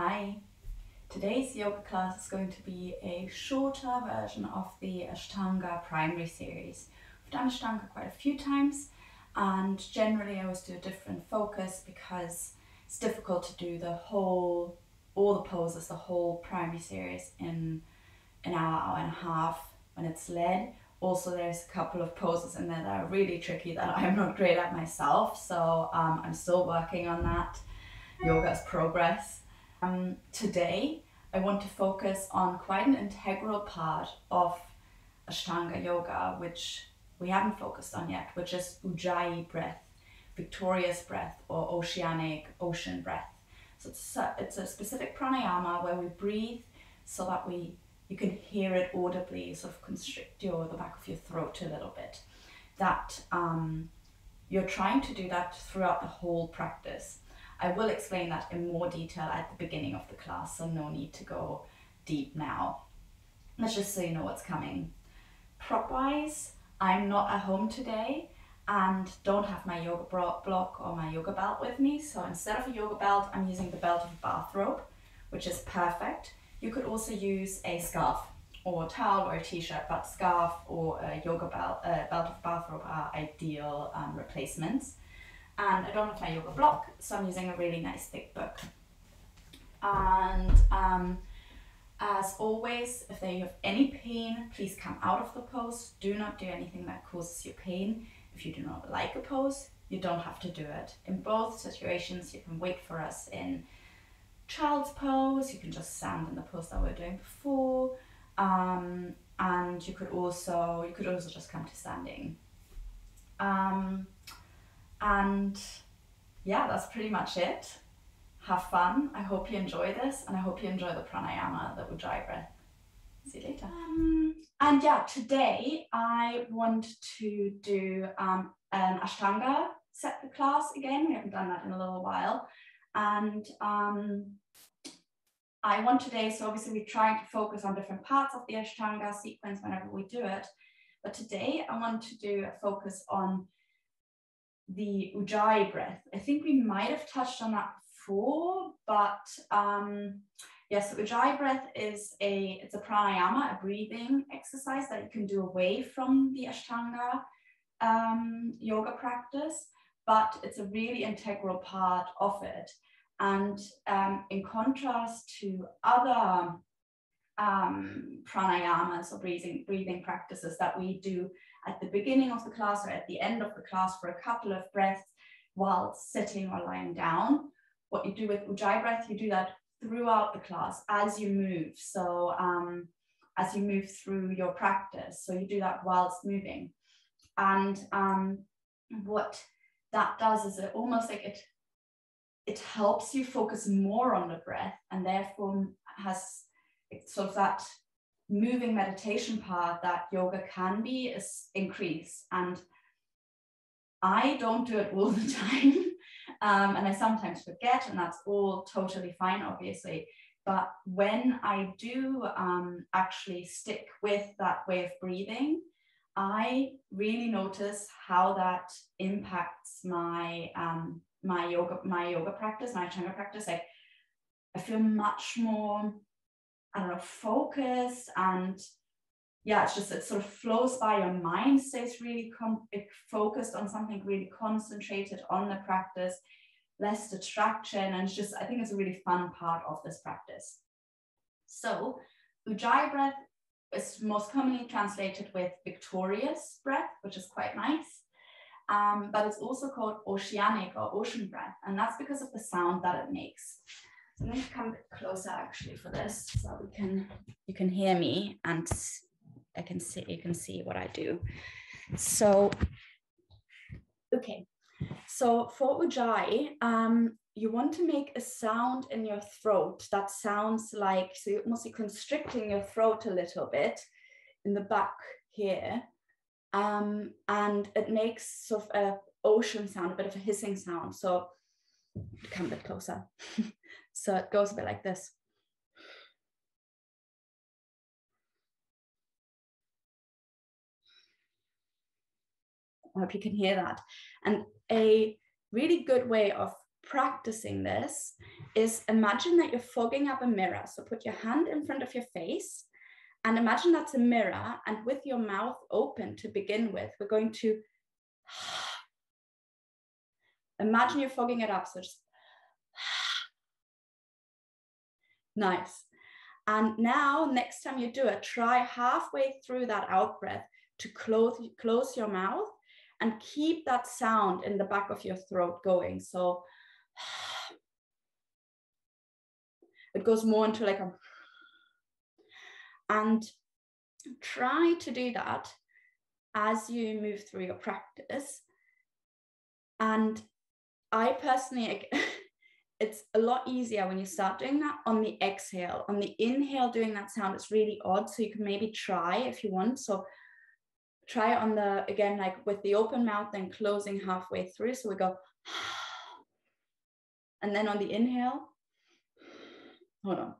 Hi! Today's yoga class is going to be a shorter version of the Ashtanga primary series. I've done Ashtanga quite a few times and generally I always do a different focus because it's difficult to do the whole, all the poses, the whole primary series in an hour and a half when it's led. Also, there's a couple of poses in there that are really tricky that I'm not great at myself, so I'm still working on that. Yoga's progress. Today, I want to focus on quite an integral part of Ashtanga yoga, which we haven't focused on yet, which is Ujjayi breath, victorious breath, or oceanic ocean breath. So it's a specific pranayama where we breathe so that you can hear it audibly, sort of constrict the back of your throat a little bit. That you're trying to do that throughout the whole practice. I will explain that in more detail at the beginning of the class, so no need to go deep now. That's just so you know what's coming. Prop-wise, I'm not at home today and don't have my yoga block or my yoga belt with me, so instead of a yoga belt, I'm using the belt of a bathrobe, which is perfect. You could also use a scarf or a towel or a t-shirt, but scarf or a yoga belt of bathrobe are ideal replacements. And I don't have my yoga block, so I'm using a really nice thick book. And as always, if you have any pain, please come out of the pose. Do not do anything that causes you pain. If you do not like a pose, you don't have to do it. In both situations, you can wait for us in child's pose, you can just stand in the pose that we were doing before, and you could also just come to standing. And yeah, that's pretty much it. Have fun. I hope you enjoy this and I hope you enjoy the pranayama, the Ujjayi breath. See you later. And yeah, today I want to do an Ashtanga class again. We haven't done that in a little while. And I want today, so obviously we're trying to focus on different parts of the Ashtanga sequence whenever we do it. But today I want to do a focus on the Ujjayi breath. I think we might have touched on that before, but yes, the Ujjayi breath is a pranayama, a breathing exercise that you can do away from the Ashtanga yoga practice, but it's a really integral part of it. And in contrast to other pranayamas or breathing practices that we do at the beginning of the class or at the end of the class for a couple of breaths while sitting or lying down, what you do with Ujjayi breath, you do that throughout the class as you move. So as you move through your practice, so you do that whilst moving. And what that does is it almost like it helps you focus more on the breath, and therefore has sort of that moving meditation part that yoga can be is increased. And I don't do it all the time and I sometimes forget, and that's all totally fine obviously, but when I do actually stick with that way of breathing, I really notice how that impacts my Ashtanga practice. Like, I feel much more, I don't know, focused, and yeah, it sort of flows by. Your mind stays really focused on something, really concentrated on the practice, less distraction, and it's just, I think it's a really fun part of this practice. So Ujjayi breath is most commonly translated with victorious breath, which is quite nice, but it's also called oceanic or ocean breath, and that's because of the sound that it makes. So I'm going to come a bit closer actually for this, so you can hear me and you can see what I do. So okay, so for Ujjayi, you want to make a sound in your throat that sounds like, so you're mostly constricting your throat a little bit in the back here, and it makes sort of an ocean sound, a bit of a hissing sound. So come a bit closer. So it goes a bit like this. I hope you can hear that. And a really good way of practicing this is imagine that you're fogging up a mirror. So put your hand in front of your face and imagine that's a mirror, and with your mouth open to begin with, we're going to imagine you're fogging it up. So just nice. And now next time you do it, try halfway through that out breath to close your mouth and keep that sound in the back of your throat going. So it goes more into like a, and try to do that as you move through your practice. And I personally, it's a lot easier when you start doing that on the exhale. On the inhale, doing that sound is really odd. So you can maybe try if you want. So try on the, again, like with the open mouth and closing halfway through. So we go, and then on the inhale, hold on.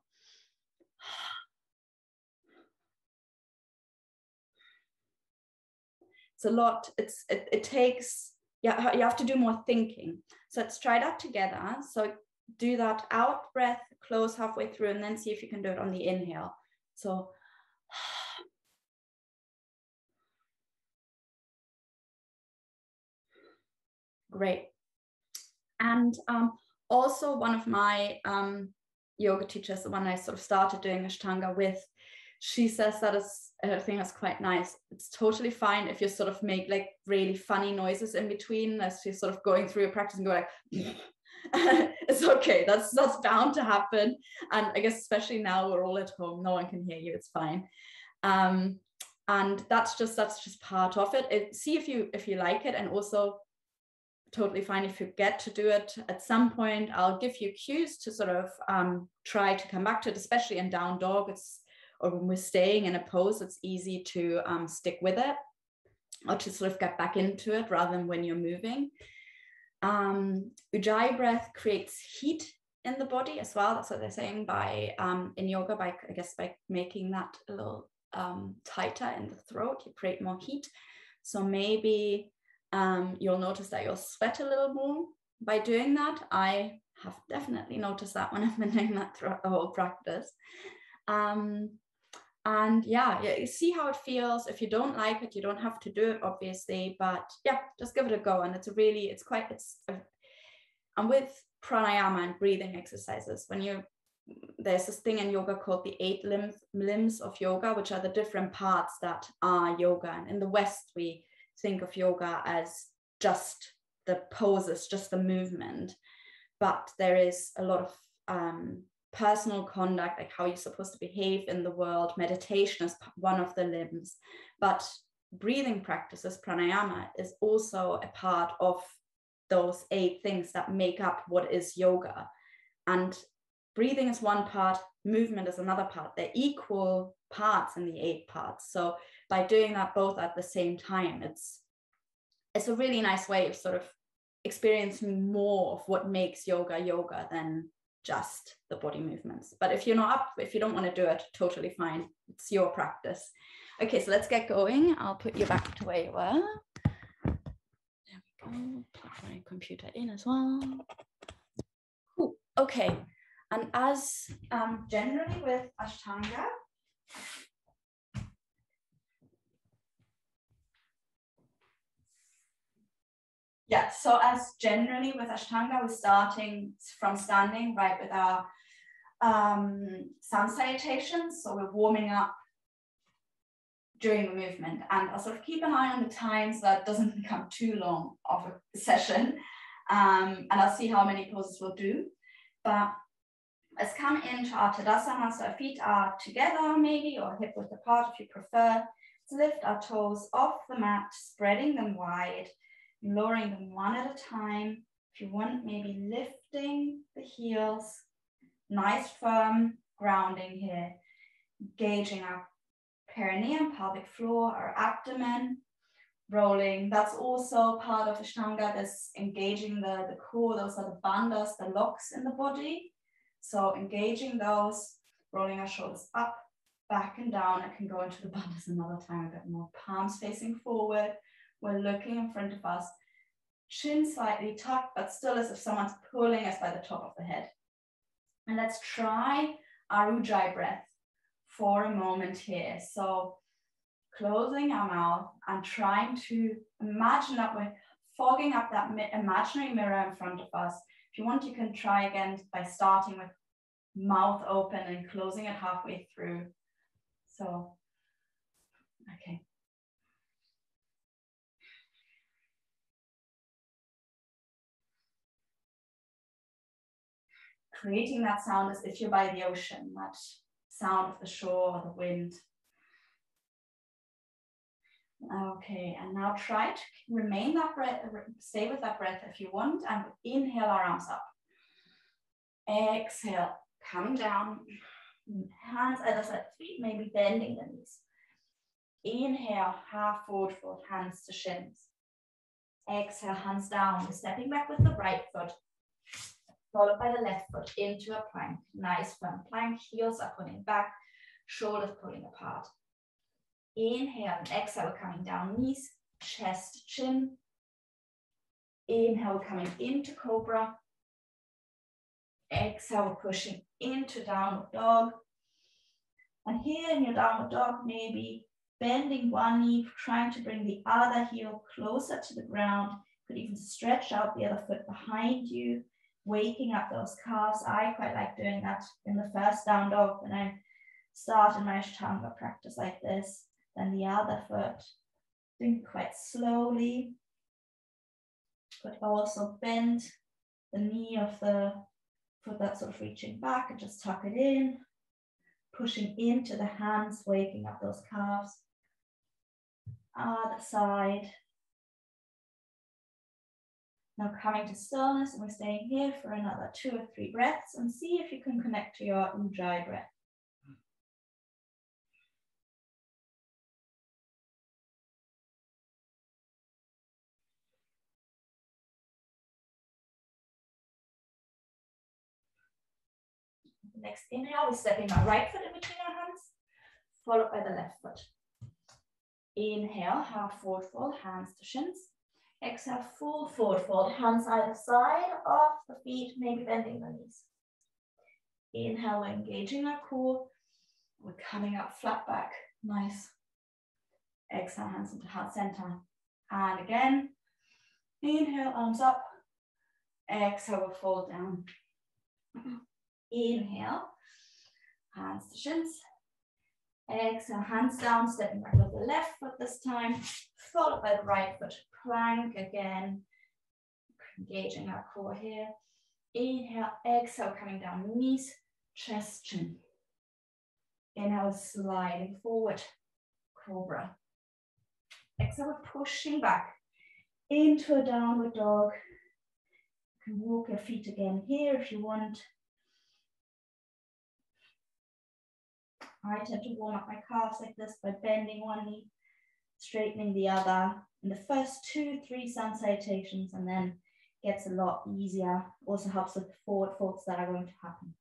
It's a lot, it takes, yeah, you have to do more thinking. So let's try that together. So do that out breath, close halfway through, and then see if you can do it on the inhale. So, great. And also one of my yoga teachers, the one I sort of started doing Ashtanga with, she says that is, I think that's quite nice. It's totally fine if you sort of make like really funny noises in between as you're sort of going through your practice and go like, it's okay, that's bound to happen. And I guess especially now we're all at home, no one can hear you, it's fine. And that's just part of it. See if you like it, and also totally fine if you get to do it at some point. I'll give you cues to sort of try to come back to it, especially in Down Dog. Or when we're staying in a pose, it's easy to stick with it or to sort of get back into it rather than when you're moving. Ujjayi breath creates heat in the body as well. That's what they're saying by in yoga, by making that a little tighter in the throat, you create more heat. So maybe you'll notice that you'll sweat a little more by doing that. I have definitely noticed that when I've been doing that throughout the whole practice. And yeah, you see how it feels. If you don't like it, you don't have to do it, obviously, but yeah, just give it a go. And and with pranayama and breathing exercises, there's this thing in yoga called the 8 limbs of yoga, which are the different parts that are yoga. And in the West, we think of yoga as just the poses, just the movement, but there is a lot of, personal conduct, like how you're supposed to behave in the world. Meditation is one of the limbs, but breathing practices, pranayama, is also a part of those 8 things that make up what is yoga. And breathing is one part, movement is another part. They're equal parts in the 8 parts. So by doing that both at the same time, it's a really nice way of sort of experiencing more of what makes yoga than just the body movements. But if you don't want to do it, totally fine. It's your practice. Okay, so let's get going. I'll put you back to where you were. There we go. Plug my computer in as well. Cool. Okay. And as generally with Ashtanga, yeah, so as generally with Ashtanga, we're starting from standing, right, with our sun salutations. So we're warming up during the movement. And I'll sort of keep an eye on the time so that it doesn't become too long of a session. And I'll see how many poses we'll do. But let's come into our Tadasana. So our feet are together maybe, or hip width apart if you prefer. Let's lift our toes off the mat, spreading them wide. Lowering them one at a time. If you want, maybe lifting the heels. Nice firm grounding here. Engaging our perineum, pelvic floor, our abdomen. Rolling. That's also part of Ashtanga. This engaging the core. Those are the bandhas, the locks in the body. So engaging those. Rolling our shoulders up, back and down. I can go into the bandhas another time a bit more. Palms facing forward. We're looking in front of us, Chin slightly tucked, but still as if someone's pulling us by the top of the head. And let's try our Ujjayi breath for a moment here. So closing our mouth and trying to imagine that we're fogging up that imaginary mirror in front of us. If you want, you can try again by starting with mouth open and closing it halfway through. So, okay. Creating that sound as if you're by the ocean, that sound of the shore or the wind. Okay, and now try to remain that breath, stay with that breath if you want, and inhale our arms up. Exhale, come down, hands either side of feet, maybe bending the knees. Inhale, half forward fold, hands to shins. Exhale, hands down, we're stepping back with the right foot, followed by the left foot into a plank. Nice firm plank, heels are pulling back, shoulders pulling apart. Inhale and exhale, we're coming down, knees, chest, chin. Inhale, we're coming into Cobra. Exhale, we're pushing into Downward Dog. And here in your Downward Dog, maybe bending one knee, trying to bring the other heel closer to the ground. You could even stretch out the other foot behind you, waking up those calves. I quite like doing that in the first down dog when I start in my Ashtanga practice like this. Then the other foot, doing quite slowly, but also bend the knee of the foot that's sort of reaching back and just tuck it in, pushing into the hands, waking up those calves. Other side. Now coming to stillness, and we're staying here for another 2 or 3 breaths and see if you can connect to your Ujjayi breath. The next inhale, we're stepping our right foot in between our hands, followed by the left foot. Inhale, half forward fold, hands to shins. Exhale, full forward fold, hands either side of the feet, maybe bending the knees. Inhale, we're engaging our core. We're coming up flat back, nice. Exhale, hands into heart center. And again, inhale, arms up. Exhale, we'll fold down. Inhale, hands to shins. Exhale, hands down, stepping back with the left foot this time, followed by the right foot. Plank again, engaging our core here. Inhale, exhale, coming down, knees, chest, chin. Inhale, sliding forward, Cobra. Exhale, pushing back into a Downward Dog. You can walk your feet again here if you want. I tend to warm up my calves like this by bending one knee, straightening the other in the first 2-3 sun salutations, and then gets a lot easier. Also helps with the forward folds that are going to happen.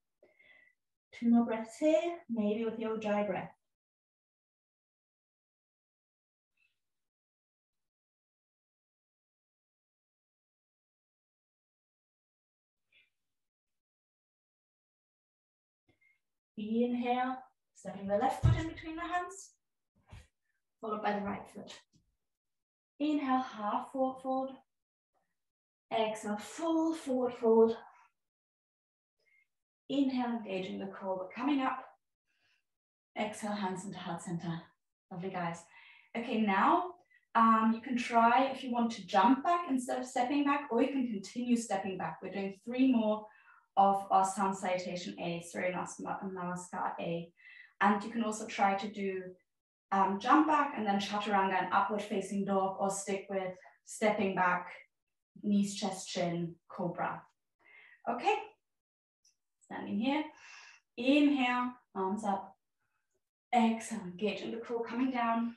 2 more breaths here, maybe with your Ujjayi breath. Inhale, stepping the left foot in between the hands, followed by the right foot. Inhale, half forward fold. Exhale, full forward fold. Inhale, engaging the core, we're coming up. Exhale, hands into heart center. Lovely, guys. Okay, now you can try if you want to jump back instead of stepping back, or you can continue stepping back. We're doing 3 more of our sun salutation A, Surya Namaskar A. And you can also try to do jump back and then Chaturanga and upward facing dog, or stick with stepping back, knees, chest, chin, Cobra. Okay, standing here. Inhale, arms up. Exhale, engaging the core, coming down.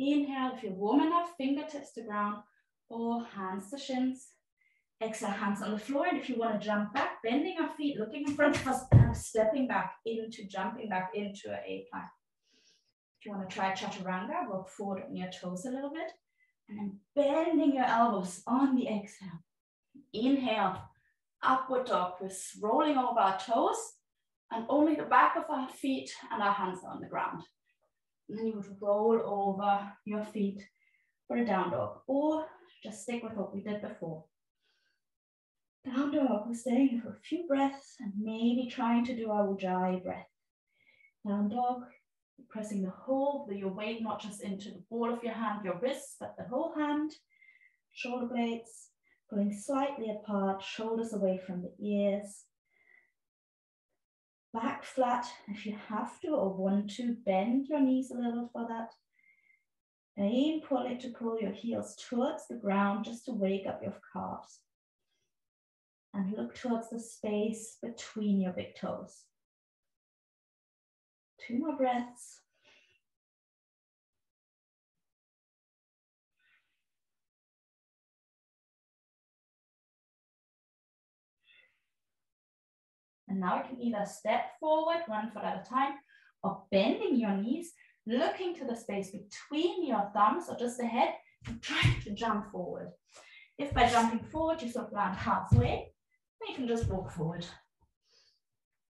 Inhale, if you're warm enough, fingertips to ground or hands to shins. Exhale, hands on the floor, and if you want to jump back, bending our feet, looking in front of us, and stepping back into, jumping back into an A plank. If you want to try Chaturanga, walk forward on your toes a little bit, and bending your elbows on the exhale. Inhale, upward dog, we're rolling over our toes and only the back of our feet and our hands are on the ground. And then you would roll over your feet for a down dog, or just stick with what we did before. Down dog, we're staying for a few breaths and maybe trying to do our Ujjayi breath. Down dog, pressing the whole of your weight, not just into the ball of your hand, your wrists, but the whole hand, shoulder blades, pulling slightly apart, shoulders away from the ears. Back flat, if you have to or want to, bend your knees a little for that. Aim, pull it to pull your heels towards the ground, just to wake up your calves. And look towards the space between your big toes. 2 more breaths. And now you can either step forward, 1 foot at a time, or bending your knees, looking to the space between your thumbs or just ahead, and trying to jump forward. If by jumping forward, you sort of land halfway, then you can just walk forward.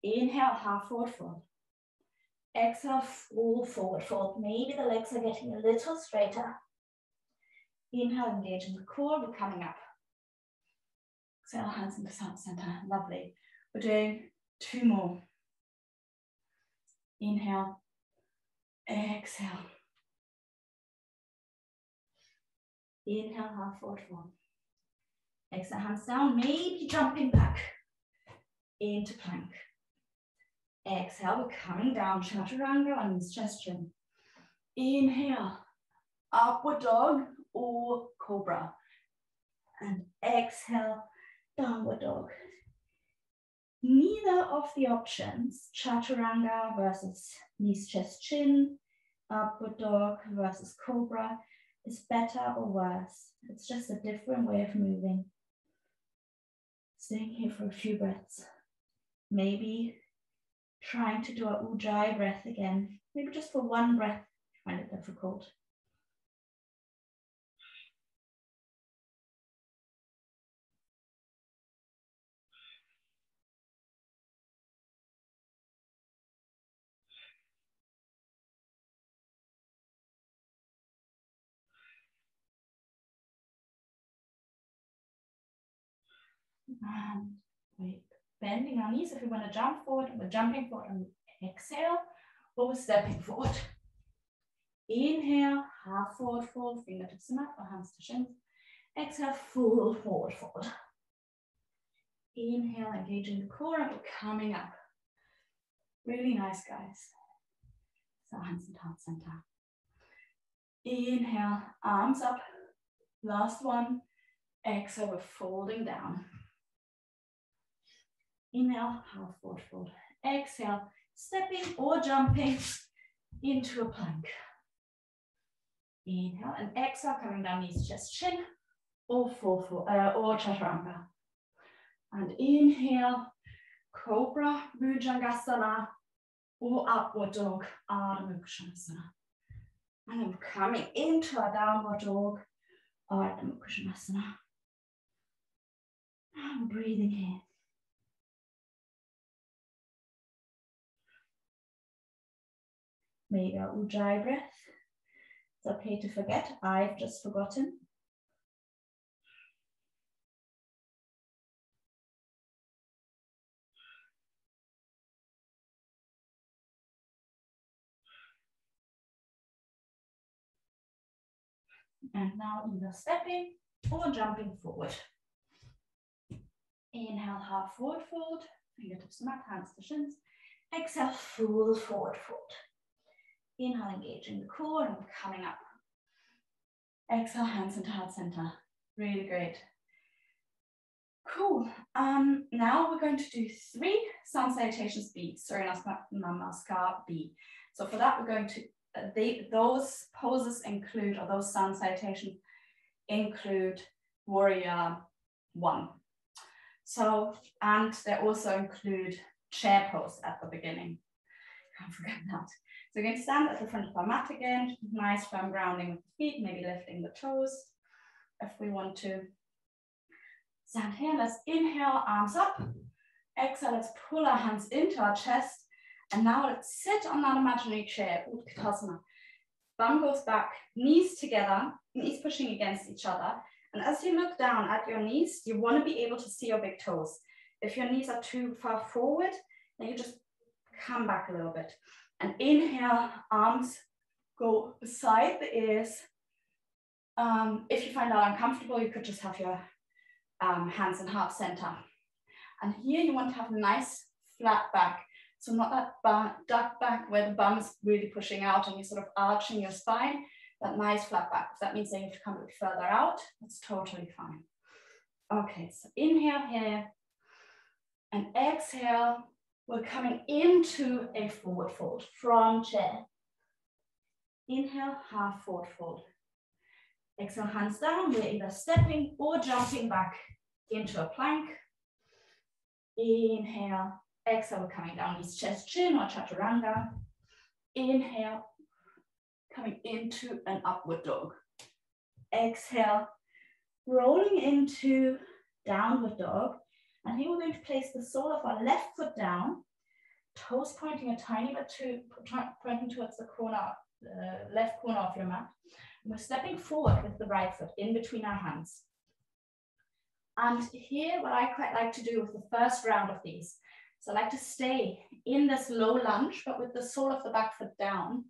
Inhale, half forward fold. Exhale, full forward fold. Maybe the legs are getting a little straighter. Inhale, engaging the core, we're coming up. Exhale, hands into the center, lovely. We're doing 2 more. Inhale, exhale. Inhale, half forward fold. Exhale, hands down, maybe jumping back into plank. Exhale, we're coming down, Chaturanga on this gestion. Inhale, upward dog or cobra. And exhale, downward dog. Neither of the options, Chaturanga versus knees, chest, chin, upward dog versus cobra, is better or worse. It's just a different way of moving. Staying here for a few breaths. Maybe trying to do our Ujjayi breath again. Maybe just for 1 breath, I find it difficult. And wait, bending our knees if we want to jump forward, and we're jumping forward on the exhale, or we're stepping forward. Inhale, half forward fold, fingertips to mat or hands to shins. Exhale, full forward fold. Inhale, engaging the core, and we're coming up. Really nice, guys. So hands and heart center. Inhale, arms up. Last one. Exhale, we're folding down. Inhale, half forward fold. Exhale, stepping or jumping into a plank. Inhale and exhale, coming down, knees, chest, chin, or chaturanga. And inhale, cobra, bhujangasana, or upward dog, ardha mukha svanasana. And then coming into a downward dog, ardha mukha svanasana. And breathing in. Maybe our Ujjayi breath. It's okay to forget. I've just forgotten. And now either stepping or jumping forward. Inhale, half forward fold. Fingertips to mat, hands to shins. Exhale, full forward fold. Inhale, engaging the core and coming up. Exhale, hands into heart center. Really great. Cool. Now we're going to do 3 sun salutations B, Surya Namaskar B. So for that, we're going to, those poses include, or those sun salutations include Warrior One. So, and they also include chair pose at the beginning. Can't forget that. So you're going to stand at the front of our mat again, nice firm grounding with the feet, maybe lifting the toes if we want to. Stand here, let's inhale, arms up. Exhale, let's pull our hands into our chest. And now let's sit on that imaginary chair, Utkatasana. Bum goes back, knees together, knees pushing against each other. And as you look down at your knees, you want to be able to see your big toes. If your knees are too far forward, then you just come back a little bit. And inhale, arms go beside the ears. If you find that uncomfortable, you could just have your hands in heart center. And here you want to have a nice flat back. So not that duck back where the bum is really pushing out and you're sort of arching your spine, that nice flat back. If that means that you have to come a bit further out, that's totally fine. Okay, so inhale here and exhale. We're coming into a forward fold from chair. Inhale, half forward fold. Exhale, hands down. We're either stepping or jumping back into a plank. Inhale, exhale, we're coming down, knees, chest, chin or chaturanga. Inhale, coming into an upward dog. Exhale, rolling into downward dog. And here we're going to place the sole of our left foot down, toes pointing a tiny bit pointing towards the corner, left corner of your mat. And we're stepping forward with the right foot in between our hands. And here, what I quite like to do with the first round of these, so I like to stay in this low lunge, but with the sole of the back foot down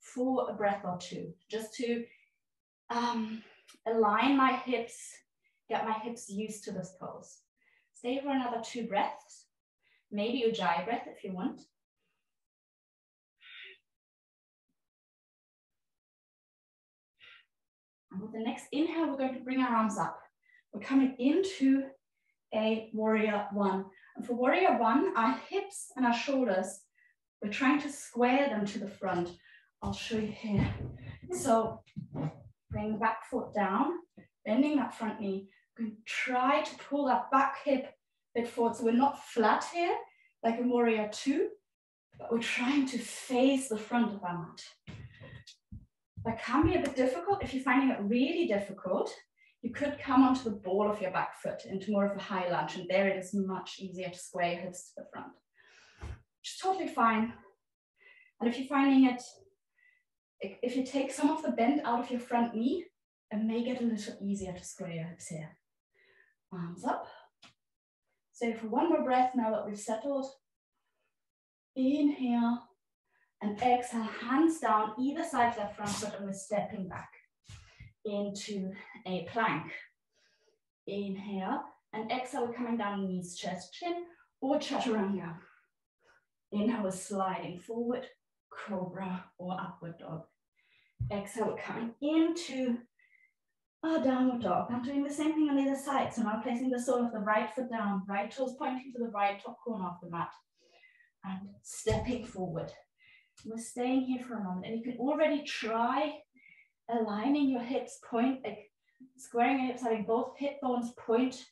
for a breath or two, just to align my hips, get my hips used to this pose. Stay for another two breaths, maybe Ujjayi breath if you want. And with the next inhale, we're going to bring our arms up. We're coming into a Warrior One. And for Warrior One, our hips and our shoulders, we're trying to square them to the front. I'll show you here. So bring the back foot down, bending that front knee. We're going to try to pull that back hip a bit forward. So we're not flat here, like in Warrior Two, but we're trying to face the front of our mat. That can be a bit difficult. If you're finding it really difficult, you could come onto the ball of your back foot into more of a high lunge, and there it is much easier to square your hips to the front, which is totally fine. And if you're finding it, if you take some of the bend out of your front knee, it may get a little easier to square your hips here. Arms up. So for one more breath now that we've settled. Inhale and exhale, hands down, either side of that front foot, and we're stepping back into a plank. Inhale and exhale, we're coming down, knees, chest, chin, or chaturanga. Inhale, we're sliding forward, cobra or upward dog. Exhale, we're coming into our downward dog. I'm doing the same thing on the other side. So now placing the sole of the right foot down, right toes pointing to the right top corner of the mat, and stepping forward. We're staying here for a moment, and you can already try aligning your hips, squaring your hips, having both hip bones point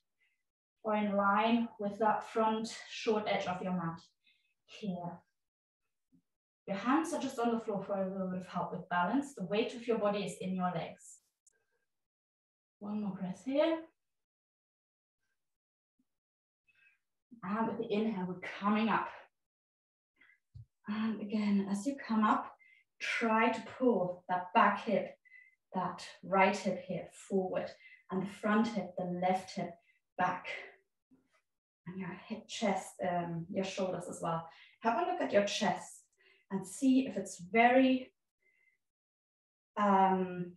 or in line with that front short edge of your mat here. Your hands are just on the floor for a little bit of help with balance. The weight of your body is in your legs. One more breath here. And with the inhale, we're coming up. And again, as you come up, try to pull that back hip, that right hip here forward, and the front hip, the left hip back. And your hip, chest, your shoulders as well. Have a look at your chest and see if it's very at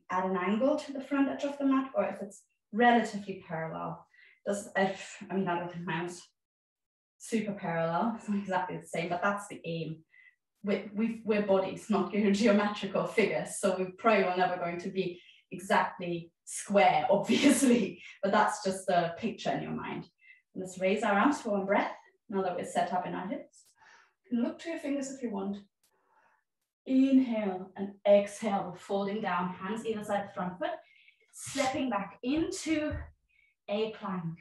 an angle to the front edge of the mat, or if it's relatively parallel. I don't think mine's super parallel, it's not exactly the same, but that's the aim. We're bodies, not geometrical figures, so we probably are never going to be exactly square, obviously, but that's just the picture in your mind. And let's raise our arms for one breath, now that we're set up in our hips. You can look to your fingers if you want. Inhale and exhale, folding down, hands either side front foot, stepping back into a plank.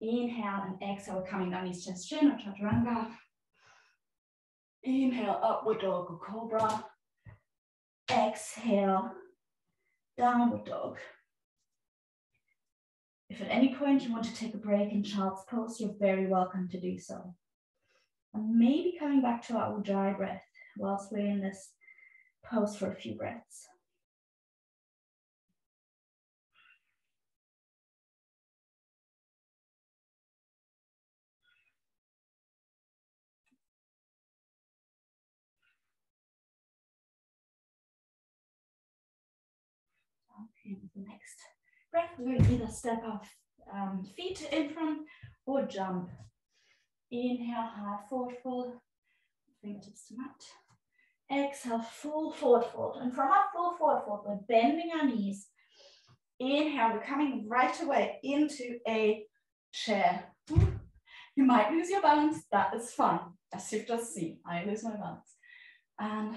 Inhale and exhale, coming down, knees, chest, chin or chaturanga. Inhale, upward dog or cobra. Exhale, downward dog. If at any point you want to take a break in child's pose, you're very welcome to do so. And maybe coming back to our Ujjayi breath whilst we're in this pose for a few breaths. Okay, the next breath, we're going to either step our feet in front or jump. Inhale, half forward fold, fingertips to mat. Exhale, full forward fold. And from our full forward fold, we're bending our knees. Inhale, we're coming right away into a chair. You might lose your balance, that is fine. As you've just seen, I lose my balance. And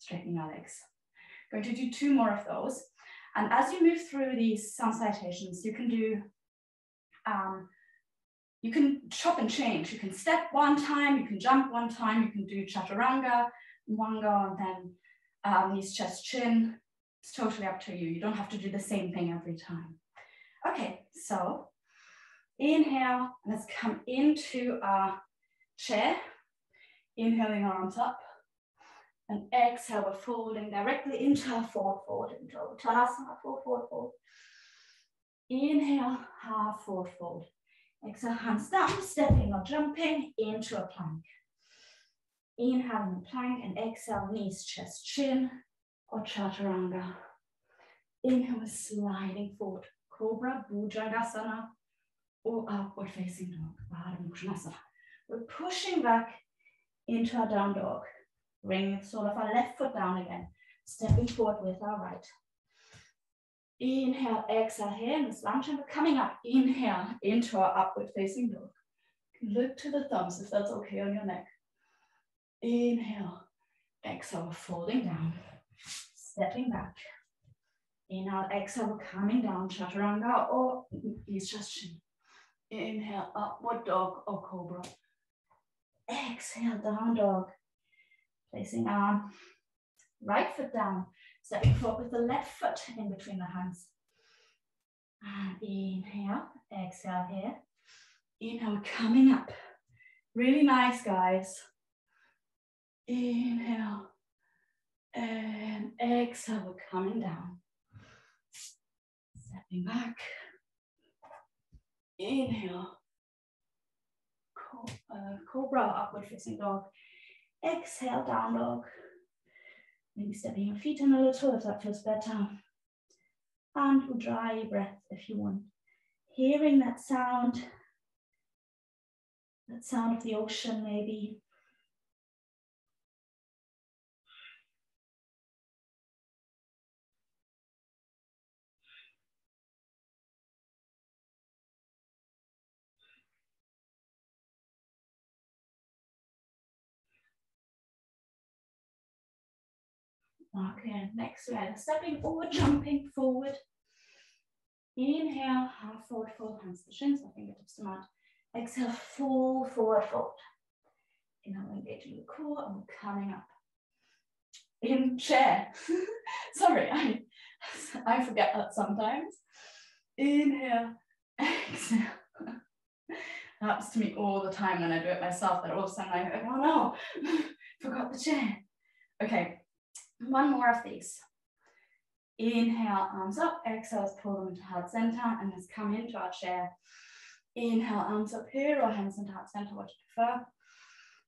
straightening our legs. Going to do two more of those. And as you move through these sun salutations, you can do, you can chop and change. You can step one time, you can jump one time, you can do chaturanga, mwanga, and then knees, chest, chin. It's totally up to you. You don't have to do the same thing every time. Okay, so inhale, and let's come into our chair. Inhaling arms up. And exhale, we're folding directly into our forward fold, into our Tadasana, forward fold. Inhale, half forward fold. Exhale, hands down, stepping or jumping into a plank. Inhaling plank and exhale, knees, chest, chin, or chaturanga. Inhale, we're sliding forward, cobra, bhujangasana, or upward facing dog, ardha mukha svanasana. We're pushing back into our down dog. Bringing the sole of our left foot down again, stepping forward with our right. Inhale, exhale here in this lunge, and we're coming up. Inhale into our upward facing dog. Look to the thumbs if that's okay on your neck. Inhale, exhale, we're folding down, stepping back. Inhale, exhale, we're coming down, chaturanga or knees, chest, chin. Inhale, upward dog or cobra. Exhale, down dog. Placing our right foot down, stepping forward with the left foot in between the hands. And inhale, exhale here. Inhale, coming up. Really nice, guys. Inhale, and exhale, we're coming down. Stepping back. Inhale, cobra, upward facing dog. Exhale, down dog. Maybe stepping your feet in a little if that feels better. And Ujjayi breath if you want. Hearing that sound of the ocean maybe. Okay, next we are stepping or jumping forward. Inhale, half forward fold, hands to shins, or fingertips to mat. Exhale, full forward fold. Inhale, engaging the core, and we're coming up. In chair. Sorry, I forget that sometimes. Inhale, exhale. That happens to me all the time when I do it myself, that all of a sudden I go, oh no, forgot the chair. Okay. One more of these. Inhale, arms up. Exhale, pull them into heart center and let's come into our chair. Inhale, arms up here or hands into heart center, what you prefer.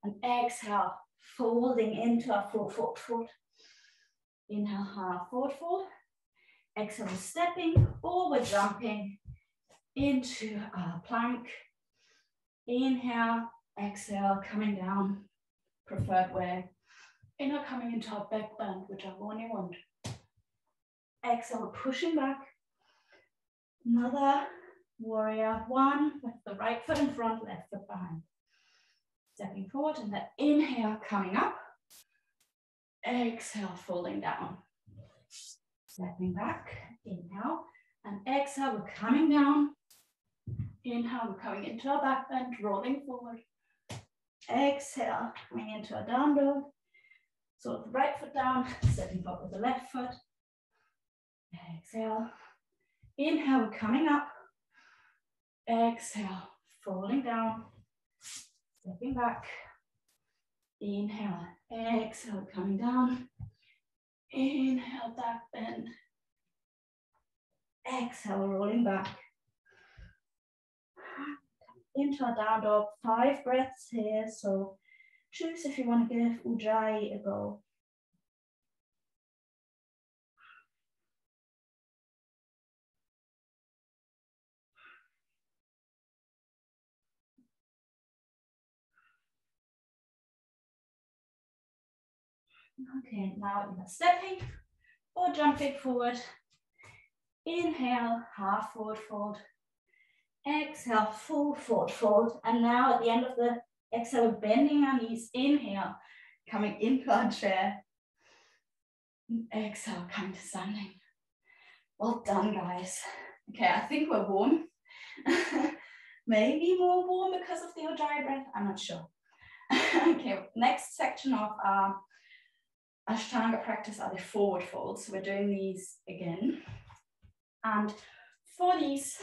And exhale, folding into our full forward fold. Inhale, half forward fold. Exhale, we're stepping or we're jumping into our plank. Inhale, exhale, coming down, preferred way. Inhale, coming into our back bend, whichever one you want. Exhale, we're pushing back. Another warrior one with the right foot in front, left foot behind. Stepping forward and then inhale, coming up. Exhale, falling down. Stepping back, inhale. And exhale, we're coming down. Inhale, we're coming into our back bend, rolling forward. Exhale, coming into a down dog. So with the right foot down, stepping up with the left foot. Exhale. Inhale, coming up. Exhale, falling down. Stepping back. Inhale. Exhale, coming down. Inhale, back bend. Exhale, rolling back. Into a down dog, 5 breaths here, so choose if you want to give Ujjayi a go. Okay, now either stepping or jumping forward. Inhale, half forward fold. Exhale, full forward fold. And now at the end of the exhale, bending our knees. Inhale, coming into our chair. And exhale, coming to standing. Well done, guys. Okay, I think we're warm. Maybe more warm because of the Ujjayi breath. I'm not sure. Okay, next section of our Ashtanga practice are the forward folds. We're doing these again. And for these,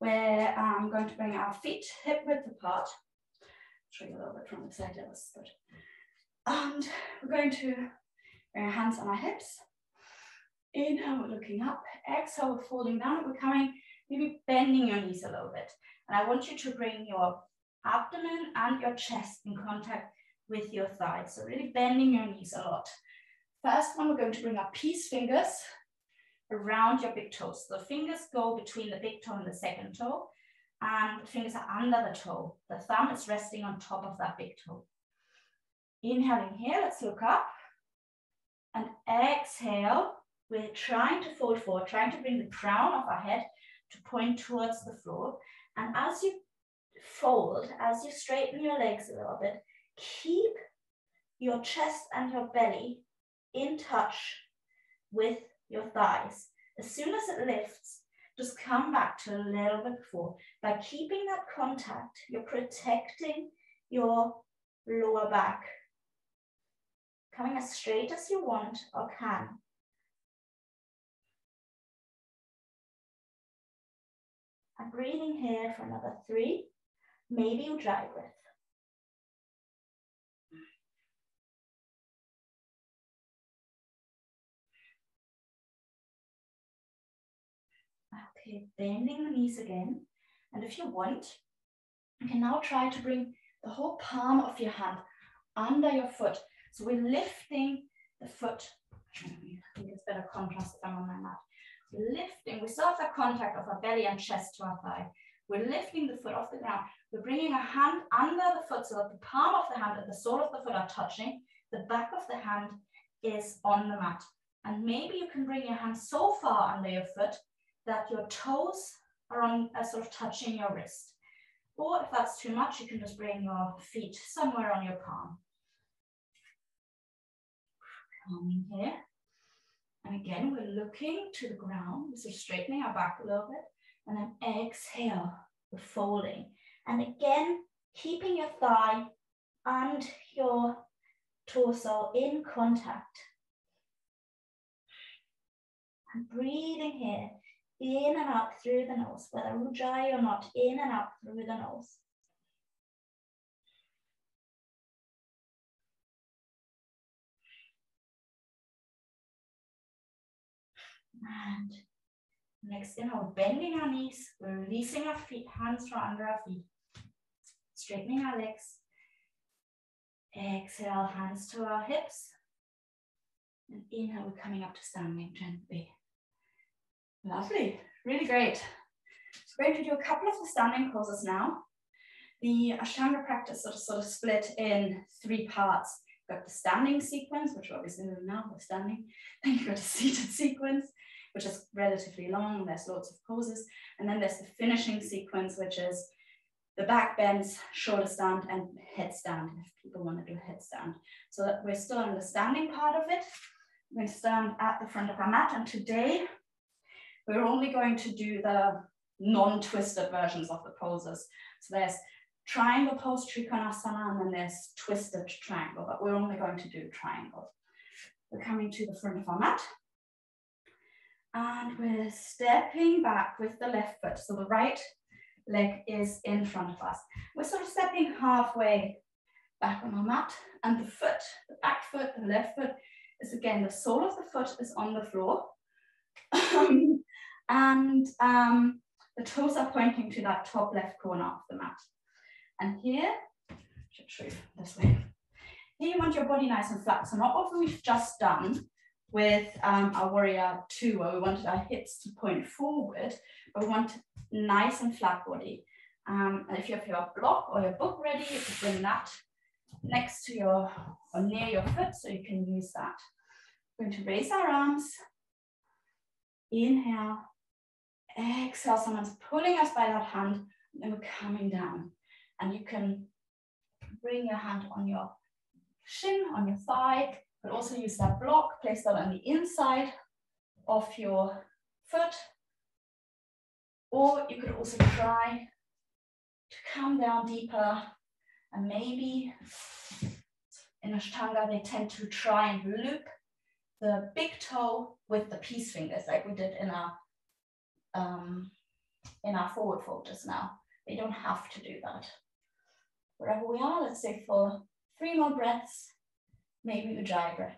we're going to bring our feet hip width apart. Show you a little bit from the side, that was good. And we're going to bring our hands on our hips. Inhale, we're looking up. Exhale, we're falling down. We're coming, maybe bending your knees a little bit. And I want you to bring your abdomen and your chest in contact with your thighs. So really bending your knees a lot. First one, we're going to bring our peace fingers around your big toes. The fingers go between the big toe and the second toe, and the fingers are under the toe. The thumb is resting on top of that big toe. Inhaling here, let's look up. And exhale, we're trying to fold forward, trying to bring the crown of our head to point towards the floor. And as you fold, as you straighten your legs a little bit, keep your chest and your belly in touch with your thighs. As soon as it lifts, just come back to a little bit before. By keeping that contact, you're protecting your lower back. Coming as straight as you want or can. I'm breathing here for another 3, maybe Ujjayi breath. Okay, bending the knees again, and if you want, you can now try to bring the whole palm of your hand under your foot. So we're lifting the foot. I think it's better contrast if I'm on my mat. Lifting, we still have the contact of our belly and chest to our thigh. We're lifting the foot off the ground. We're bringing a hand under the foot so that the palm of the hand and the sole of the foot are touching. The back of the hand is on the mat. And maybe you can bring your hand so far under your foot that your toes are on, sort of touching your wrist. Or if that's too much, you can just bring your feet somewhere on your palm. Coming here. And again, we're looking to the ground. So straightening our back a little bit. And then exhale, we're folding. And again, keeping your thigh and your torso in contact. And breathing here. In and out through the nose, whether Ujjayi or not, in and out through the nose. And next inhale, bending our knees, we're releasing our feet, hands from under our feet, straightening our legs. Exhale, hands to our hips. And inhale, we're coming up to standing gently. Lovely, really great. We're going to do a couple of the standing poses now. The Ashtanga practice is sort of split in 3 parts. We've got the standing sequence, which we're obviously doing now, we're standing. Then you've got the seated sequence, which is relatively long, there's lots of poses. And then there's the finishing sequence, which is the back bends, shoulder stand, and headstand, if people want to do headstand. So that we're still in the standing part of it. We're going to stand at the front of our mat, and today, we're only going to do the non-twisted versions of the poses. So there's triangle pose, Trikonasana, and then there's twisted triangle, but we're only going to do triangle. We're coming to the front of our mat. And we're stepping back with the left foot. So the right leg is in front of us. We're sort of stepping halfway back on our mat, and the foot, the back foot, the left foot is again, the sole of the foot is on the floor. And the toes are pointing to that top left corner of the mat. And here, should move this way. Here you want your body nice and flat. So not what we've just done with our Warrior Two, where we wanted our hips to point forward, but we want nice and flat body. And if you have your block or your book ready, you can bring that next to your, or near your foot, so you can use that. We're going to raise our arms, inhale, exhale, someone's pulling us by that hand, and then we're coming down. And you can bring your hand on your shin, on your thigh, but also use that block, place that on the inside of your foot. Or you could also try to come down deeper, and maybe in Ashtanga, they tend to try and loop the big toe with the peace fingers, like we did in our forward fold just now. But you don't have to do that. Wherever we are, let's stay for 3 more breaths. Maybe Ujjayi breath.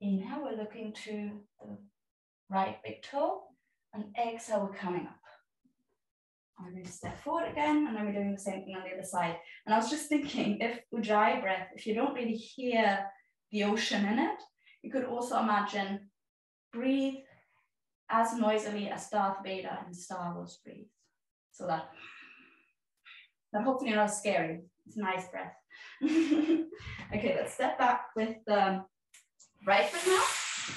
Inhale, we're looking to the right big toe, and exhale, we're coming up. I'm going to step forward again, and then we're doing the same thing on the other side. And I was just thinking, if Ujjayi breath, if you don't really hear the ocean in it, you could also imagine breathe as noisily as Darth Vader in Star Wars breathe. So that hopefully you're not scary. It's a nice breath. Okay, let's step back with the right foot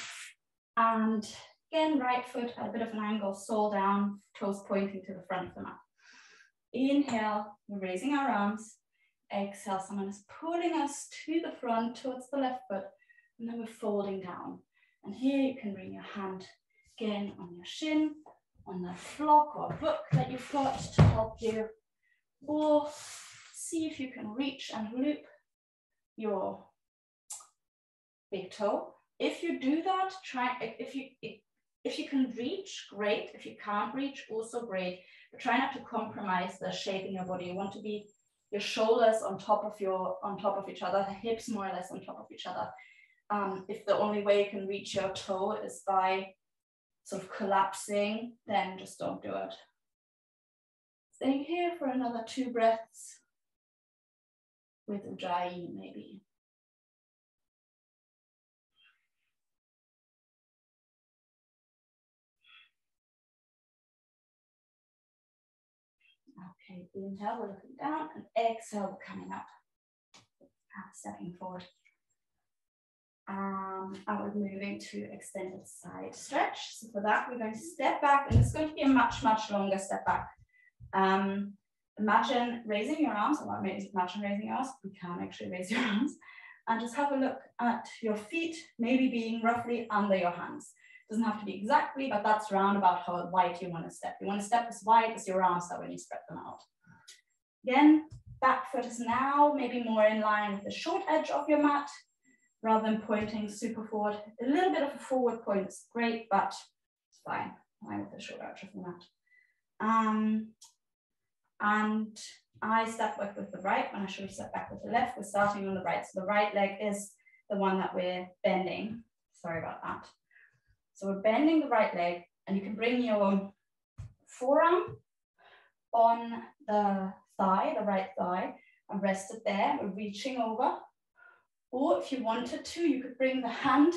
now. And again, right foot at a bit of an angle, sole down, toes pointing to the front of the mat. Inhale, we're raising our arms. Exhale, someone is pulling us to the front towards the left foot, and then we're folding down. And here you can bring your hand again on your shin, on that block or book that you've got to help you, or see if you can reach and loop your big toe. If you do that, try, if you can reach, great. If you can't reach, also great. But try not to compromise the shape in your body. You want to be your shoulders on top of each other, the hips more or less on top of each other. If the only way you can reach your toe is by sort of collapsing, then just don't do it. Staying here for another 2 breaths with Ujjayi, maybe. Okay, inhale, we're looking down, and exhale, we're coming up. And stepping forward. And we're moving to extended side stretch. So for that, we're going to step back, and it's going to be a much, much longer step back. Imagine raising your arms, or imagine raising your arms, you can actually raise your arms, and just have a look at your feet, maybe being roughly under your hands. Doesn't have to be exactly, but that's round about how wide you want to step. You want to step as wide as your arms are when you spread them out. Again, back foot is now maybe more in line with the short edge of your mat, rather than pointing super forward. A little bit of a forward point is great, but it's fine, in line with the short edge of the mat. And I step back with the right, when I should have stepped back with the left. We're starting on the right, so the right leg is the one that we're bending. Sorry about that. So we're bending the right leg, and you can bring your forearm on the thigh, the right thigh, and rest it there. We're reaching over. Or if you wanted to, you could bring the hand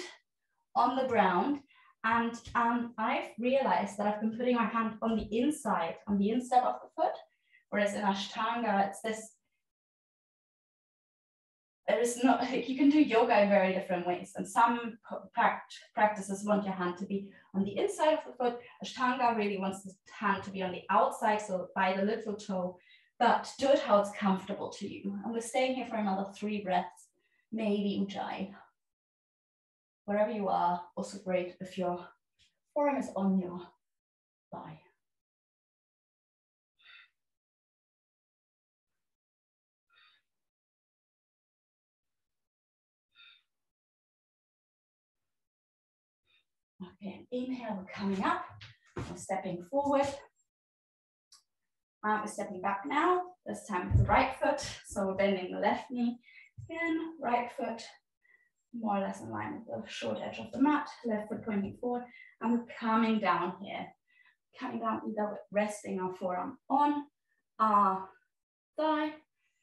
on the ground. And I've realized that I've been putting my hand on the inside, on the instep of the foot, whereas in Ashtanga, it's this. There is not, you can do yoga in very different ways. And some practices want your hand to be on the inside of the foot. Ashtanga really wants the hand to be on the outside, so by the little toe. but do it how it's comfortable to you. And we're staying here for another 3 breaths, maybe Ujjayi. Wherever you are, also great if your forearm is on your thigh. Okay, inhale, we're coming up, we're stepping forward. We're stepping back now, this time with the right foot. So we're bending the left knee, again, right foot, more or less in line with the short edge of the mat, left foot pointing forward, and we're coming down here. Coming down, either resting our forearm on our thigh,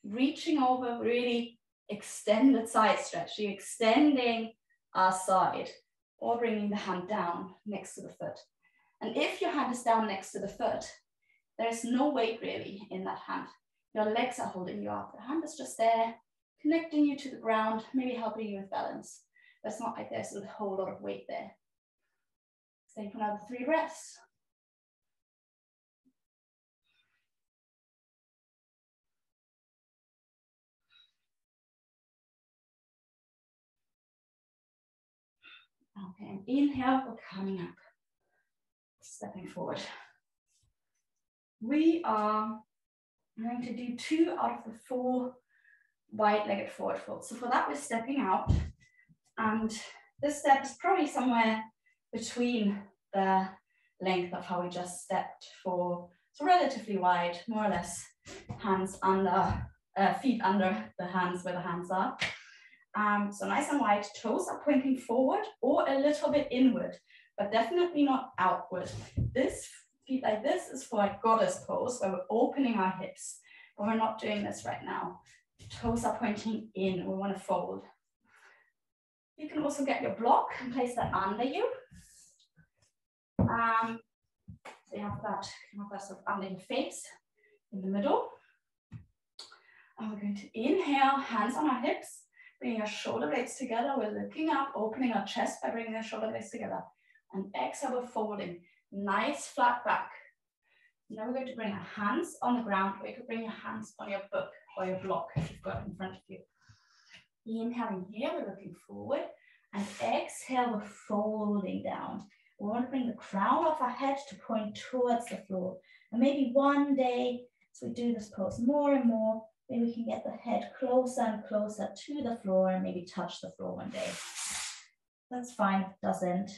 reaching over, really extended side stretch. You're extending our side, or bringing the hand down next to the foot. And if your hand is down next to the foot, there's no weight really in that hand. Your legs are holding you up. The hand is just there, connecting you to the ground, maybe helping you with balance. But it's not like there's a whole lot of weight there. Stay for another 3 breaths. Okay, and inhale, we're coming up, stepping forward. We are going to do 2 out of the 4 wide-legged forward folds. So for that, we're stepping out. And this step is probably somewhere between the length of how we just stepped for. It's relatively wide, more or less, hands under, feet under the hands where the hands are. So nice and wide, toes are pointing forward or a little bit inward, but definitely not outward. This feet like this is for a goddess pose where we're opening our hips, but we're not doing this right now. Toes are pointing in, we want to fold. You can also get your block and place that under you. So you have that sort of under your face in the middle. And we're going to inhale, hands on our hips. Bringing our shoulder blades together, we're looking up, opening our chest by bringing our shoulder blades together. And exhale, we're folding. Nice flat back. Now we're going to bring our hands on the ground, or you could bring your hands on your book or your block if you've got it in front of you. Inhaling here, we're looking forward. And exhale, we're folding down. We want to bring the crown of our head to point towards the floor. And maybe one day, as we do this pose more and more, maybe we can get the head closer and closer to the floor and maybe touch the floor one day. That's fine if it doesn't.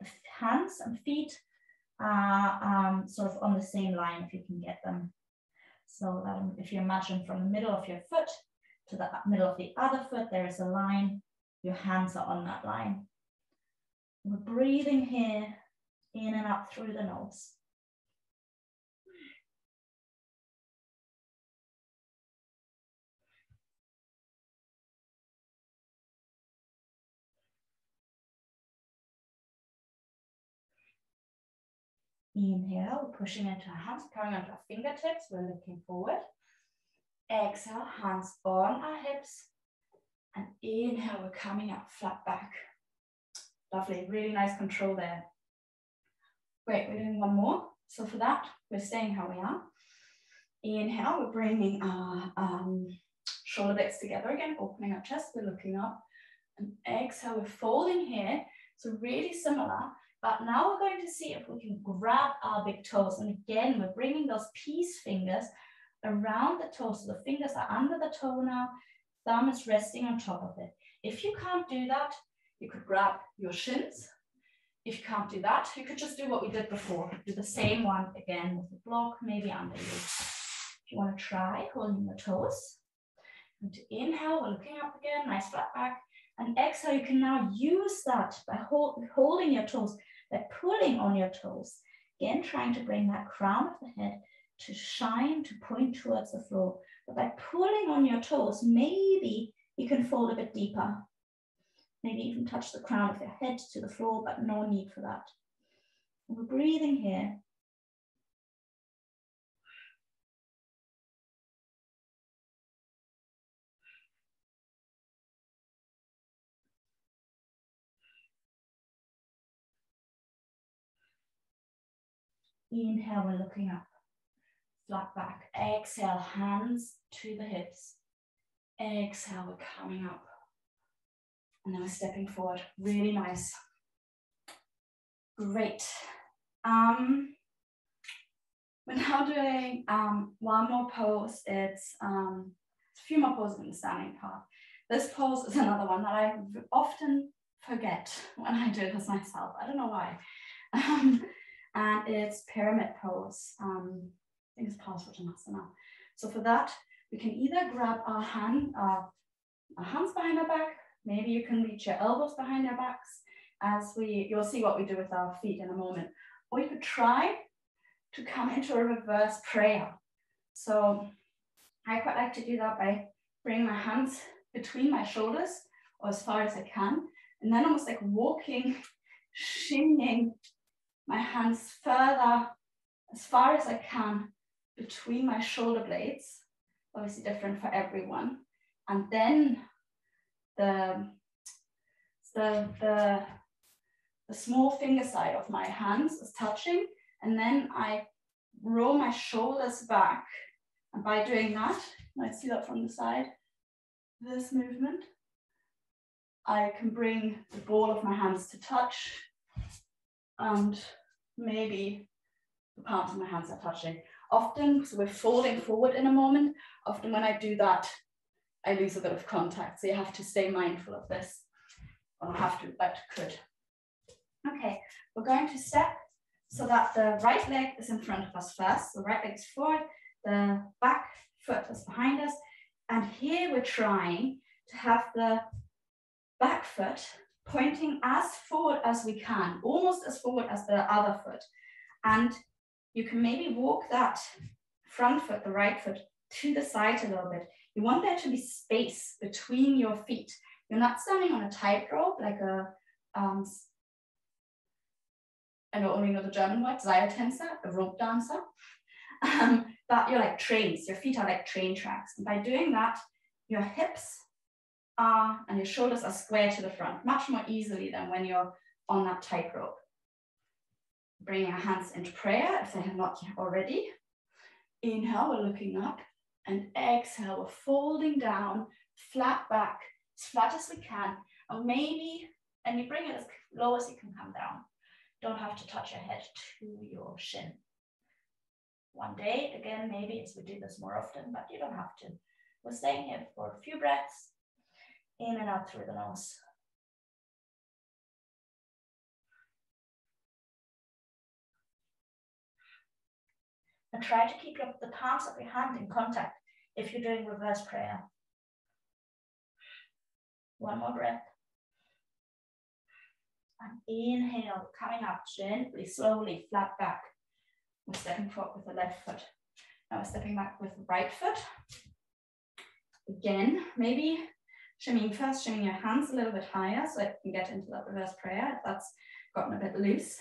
The hands and feet are sort of on the same line if you can get them. So if you imagine from the middle of your foot to the middle of the other foot, there is a line. Your hands are on that line. We're breathing here, in and up through the nose. Inhale, we're pushing into our hands, coming onto our fingertips, we're looking forward. Exhale, hands on our hips. And inhale, we're coming up, flat back. Lovely, really nice control there. Great, we're doing one more. So for that, we're staying how we are. Inhale, we're bringing our shoulder blades together again, opening our chest, we're looking up. And exhale, we're folding here. So really similar. But now we're going to see if we can grab our big toes. And again, we're bringing those peace fingers around the toes. So the fingers are under the toe now, thumb is resting on top of it. If you can't do that, you could grab your shins. If you can't do that, you could just do what we did before. Do the same one again with the block, maybe under you. If you want to try holding your toes. And to inhale, we're looking up again, nice flat back. And exhale, you can now use that by holding your toes, by pulling on your toes. Again, trying to bring that crown of the head to shine, to point towards the floor. But by pulling on your toes, maybe you can fold a bit deeper. Maybe even touch the crown of your head to the floor, but no need for that. And we're breathing here. Inhale, we're looking up. flat back. Exhale, hands to the hips. Exhale, we're coming up. And then we're stepping forward. Really nice. Great. We're now doing one more pose. It's a few more poses in the standing part. This pose is another one that I often forget when I do this myself. I don't know why. And it's pyramid pose. I think it's Parsvottanasana. So for that, we can either grab our hands behind our back. Maybe you can reach your elbows behind your backs as you'll see what we do with our feet in a moment. Or you could try to come into a reverse prayer. So I quite like to do that by bringing my hands between my shoulders or as far as I can. And then almost like walking, shimying my hands further as far as I can between my shoulder blades. Obviously different for everyone. And then the small finger side of my hands is touching. And then I roll my shoulders back. And by doing that, let's see that from the side, this movement, I can bring the ball of my hands to touch. And maybe the palms of my hands are touching. Often, so we're folding forward in a moment. Often when I do that, I lose a bit of contact. So you have to stay mindful of this. Well, I have to, but could. Okay, we're going to step so that the right leg is in front of us first. The right leg is forward, the back foot is behind us. And here we're trying to have the back foot pointing as forward as we can, almost as forward as the other foot. And you can maybe walk that front foot, the right foot, to the side a little bit. You want there to be space between your feet. You're not standing on a tightrope like a, I don't only know the German word, Seiltänzer, a rope dancer. But you're like trains, your feet are like train tracks. And by doing that, your hips are, and your shoulders are square to the front, much more easily than when you're on that tightrope. Bring your hands into prayer if they have not yet already. Inhale, we're looking up, and exhale, we're folding down, flat back, as flat as we can, or maybe, and you bring it as low as you can come down. Don't have to touch your head to your shin. One day, again, maybe it's we do this more often, but you don't have to. We're staying here for a few breaths, in and out through the nose. And try to keep the palms of your hand in contact if you're doing reverse prayer. One more breath. And inhale, coming up gently, slowly, flat back. We're stepping forward with the left foot. Now we're stepping back with the right foot. Again, maybe shimmying first, shimmying your hands a little bit higher so that you can get into that reverse prayer if that's gotten a bit loose.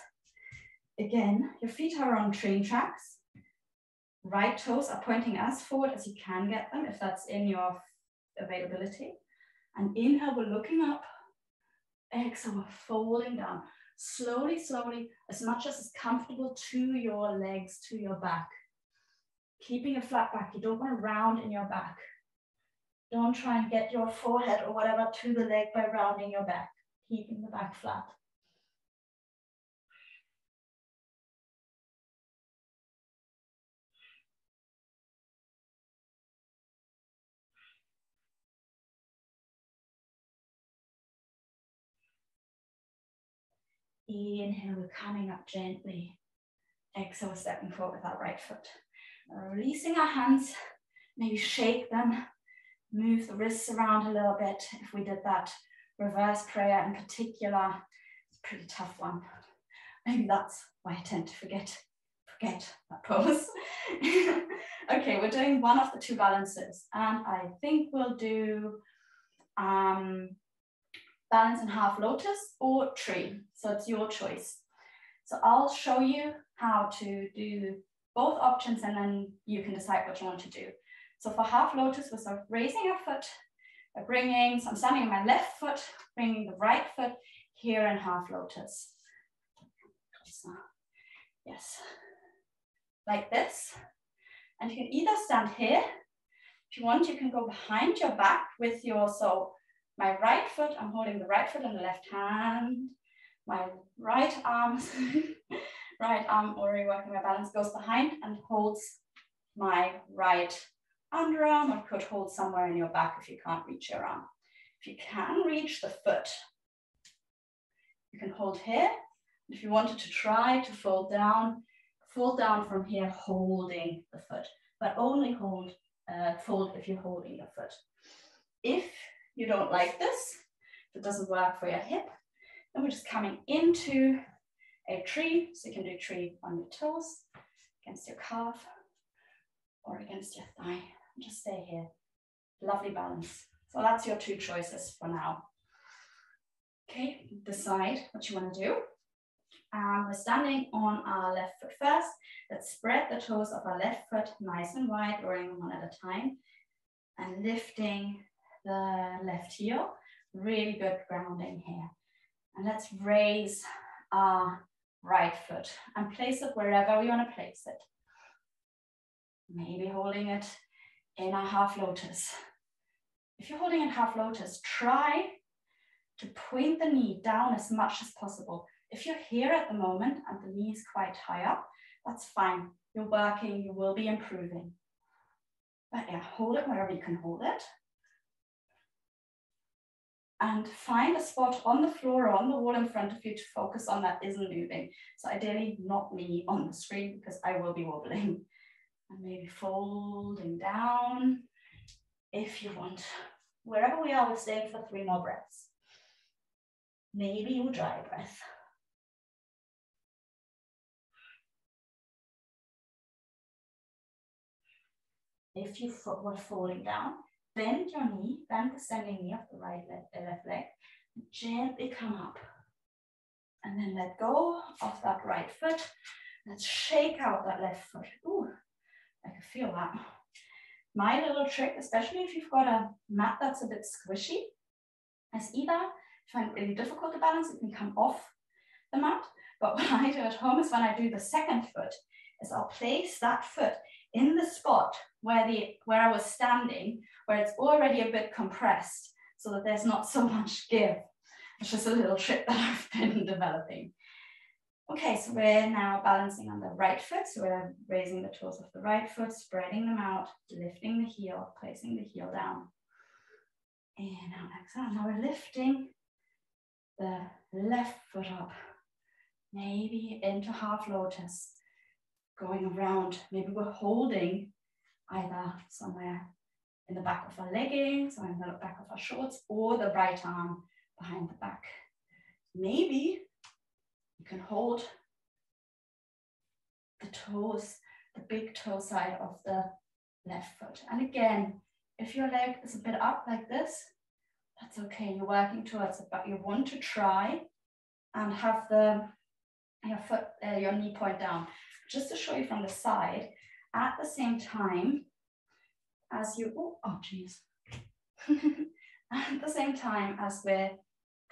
Again, your feet are on train tracks. Right toes are pointing as forward as you can get them, if that's in your availability. And inhale, we're looking up. Exhale, we're folding down. Slowly, slowly, as much as is comfortable to your legs, to your back. Keeping a flat back. You don't want to round in your back. Don't try and get your forehead or whatever to the leg by rounding your back. Keeping the back flat. Inhale, we're coming up gently. Exhale, stepping forward with our right foot. We're releasing our hands, maybe shake them, move the wrists around a little bit. If we did that reverse prayer in particular, it's a pretty tough one. Maybe that's why I tend to forget that pose. Okay, we're doing one of the two balances. And I think we'll do balance in half lotus or tree. So it's your choice. So I'll show you how to do both options and then you can decide what you want to do. So for half lotus, we're sort of raising our foot, bringing, so I'm standing on my left foot, bringing the right foot here in half lotus. Yes, like this. And you can either stand here. If you want, you can go behind your back with your, so my right foot, I'm holding the right foot and the left hand. My right arm, right arm already working my balance, goes behind and holds my right underarm, or could hold somewhere in your back if you can't reach your arm. If you can reach the foot, you can hold here. If you wanted to try to fold down from here, holding the foot, but only hold, fold if you're holding your foot. If you don't like this, if it doesn't work for your hip, then we're just coming into a tree. So you can do tree on your toes, against your calf, or against your thigh. Just stay here. Lovely balance. So that's your two choices for now. Okay, decide what you want to do. We're standing on our left foot first. Let's spread the toes of our left foot nice and wide, lowering them one at a time, and lifting the left heel. Really good grounding here. And let's raise our right foot and place it wherever we want to place it. Maybe holding it in a half lotus. If you're holding it half lotus, try to point the knee down as much as possible. If you're here at the moment and the knee is quite high up, that's fine. You're working, you will be improving. But yeah, hold it wherever you can hold it. And find a spot on the floor or on the wall in front of you to focus on that isn't moving. So ideally not me on the screen, because I will be wobbling. And maybe folding down if you want. Wherever we are, we're staying for 3 more breaths. Maybe Ujjayi breath. If you were falling down, bend your knee, bend the standing knee of the right left leg, and gently come up. And then let go of that right foot. Let's shake out that left foot. Ooh, I can feel that. My little trick, especially if you've got a mat that's a bit squishy, is either if I find it really difficult to balance, it can come off the mat. But what I do at home is when I do the second foot, is I'll place that foot in the spot where I was standing, where it's already a bit compressed, so that there's not so much give. It's just a little trick that I've been developing. Okay, so we're now balancing on the right foot. So we're raising the toes of the right foot, spreading them out, lifting the heel, placing the heel down. And now exhale. Now we're lifting the left foot up, maybe into half lotus, going around. Maybe we're holding either somewhere in the back of our leggings or in the back of our shorts, or the right arm behind the back. Maybe you can hold the toes, the big toe side of the left foot. And again, if your leg is a bit up like this, that's okay. You're working towards it, but you want to try and have your knee point down. Just to show you from the side, at the same time as you, at the same time as we're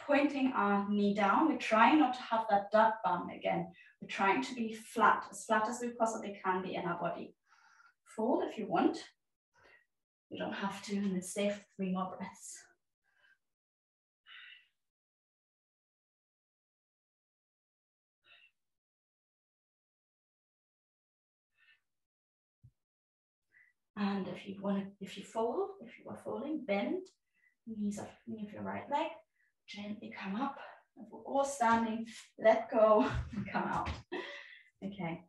pointing our knee down, we're trying not to have that duck bum again. We're trying to be flat as we possibly can be in our body. Fold if you want. You don't have to, and it's safe for 3 more breaths. And if you want to, if you were folding, bend knees of your right leg, gently come up. If we're all standing, let go and come out. Okay,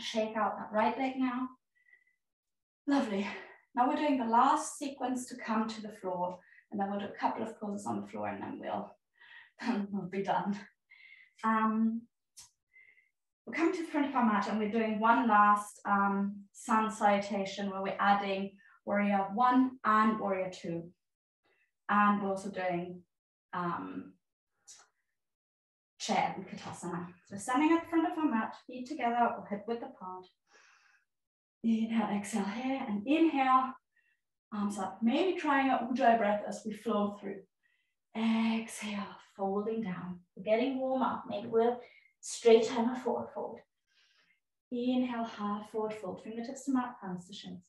shake out that right leg now. Lovely. Now we're doing the last sequence to come to the floor, and then we'll do a couple of poses on the floor, and then we'll be done. We're coming to the front of our mat, and we're doing one last sun salutation, where we're adding Warrior One and Warrior Two. And we're also doing chair and Utkatasana. So standing at the front of our mat, feet together or hip width apart. Inhale, exhale here, and inhale, arms up. Maybe trying our Ujjayi breath as we flow through. Exhale, folding down. We're getting warm up. Maybe we'll straighten a forward fold. Inhale, half forward fold, fingertips to mat, hands to shins.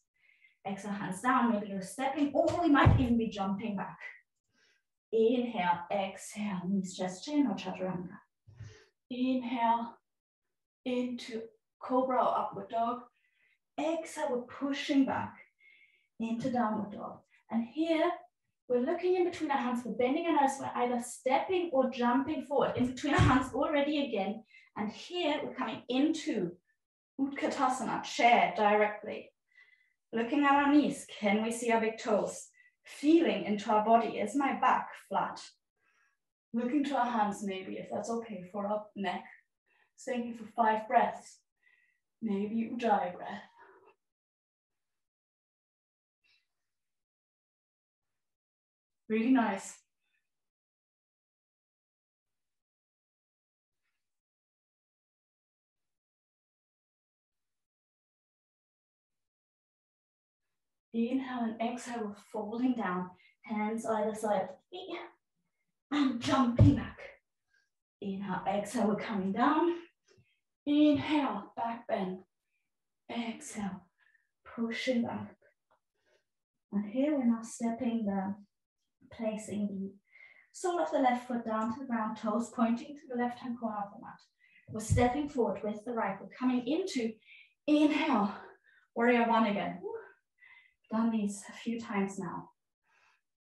Exhale, hands down, maybe you're stepping, or we might even be jumping back. Inhale, exhale, knees, chest, chin, or chaturanga. Inhale, into cobra or upward dog. Exhale, we're pushing back into downward dog. And here, we're looking in between our hands, we're bending our knees, we're either stepping or jumping forward. In between our hands already again. And here, we're coming into Utkatasana, chair directly. Looking at our knees, can we see our big toes? Feeling into our body, is my back flat? Looking to our hands maybe, if that's okay for our neck. Staying here for 5 breaths, maybe Ujjayi breath. Really nice. Inhale and exhale, we're folding down, hands either side of the feet, and jumping back. Inhale, exhale, we're coming down. Inhale, back bend. Exhale, pushing back. And here we're now stepping the, placing the sole of the left foot down to the ground, toes pointing to the left-hand corner of the mat. We're stepping forward with the right, we're coming into, inhale, warrior one again. Done these a few times now.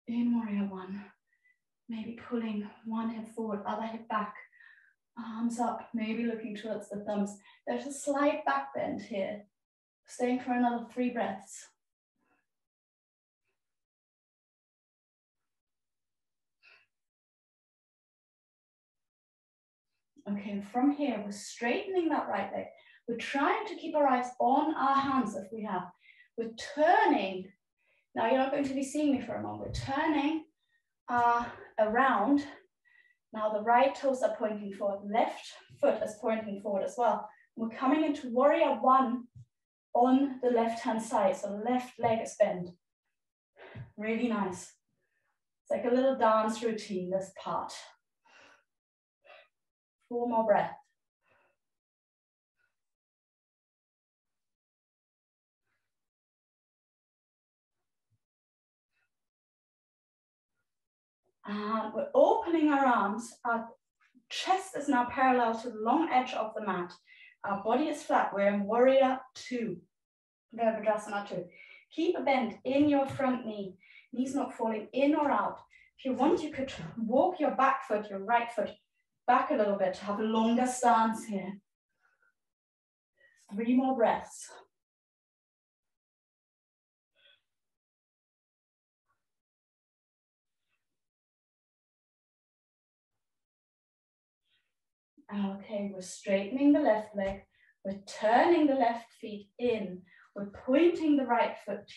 In warrior one, maybe pulling one hip forward, other hip back, arms up, maybe looking towards the thumbs. There's a slight back bend here. Staying for another 3 breaths. Okay, and from here, we're straightening that right leg. We're trying to keep our eyes on our hands if we have. We're turning, now you're not going to be seeing me for a moment, we're turning around. Now the right toes are pointing forward, left foot is pointing forward as well. We're coming into warrior one on the left-hand side, so the left leg is bent. Really nice. It's like a little dance routine, this part. 4 more breaths. And we're opening our arms, our chest is now parallel to the long edge of the mat. Our body is flat, we're in warrior two, Virabhadrasana two. Keep a bend in your front knee, knees not falling in or out. If you want, you could walk your back foot, your right foot, back a little bit to have a longer stance here. 3 more breaths. Okay, we're straightening the left leg, we're turning the left feet in, we're pointing the right foot,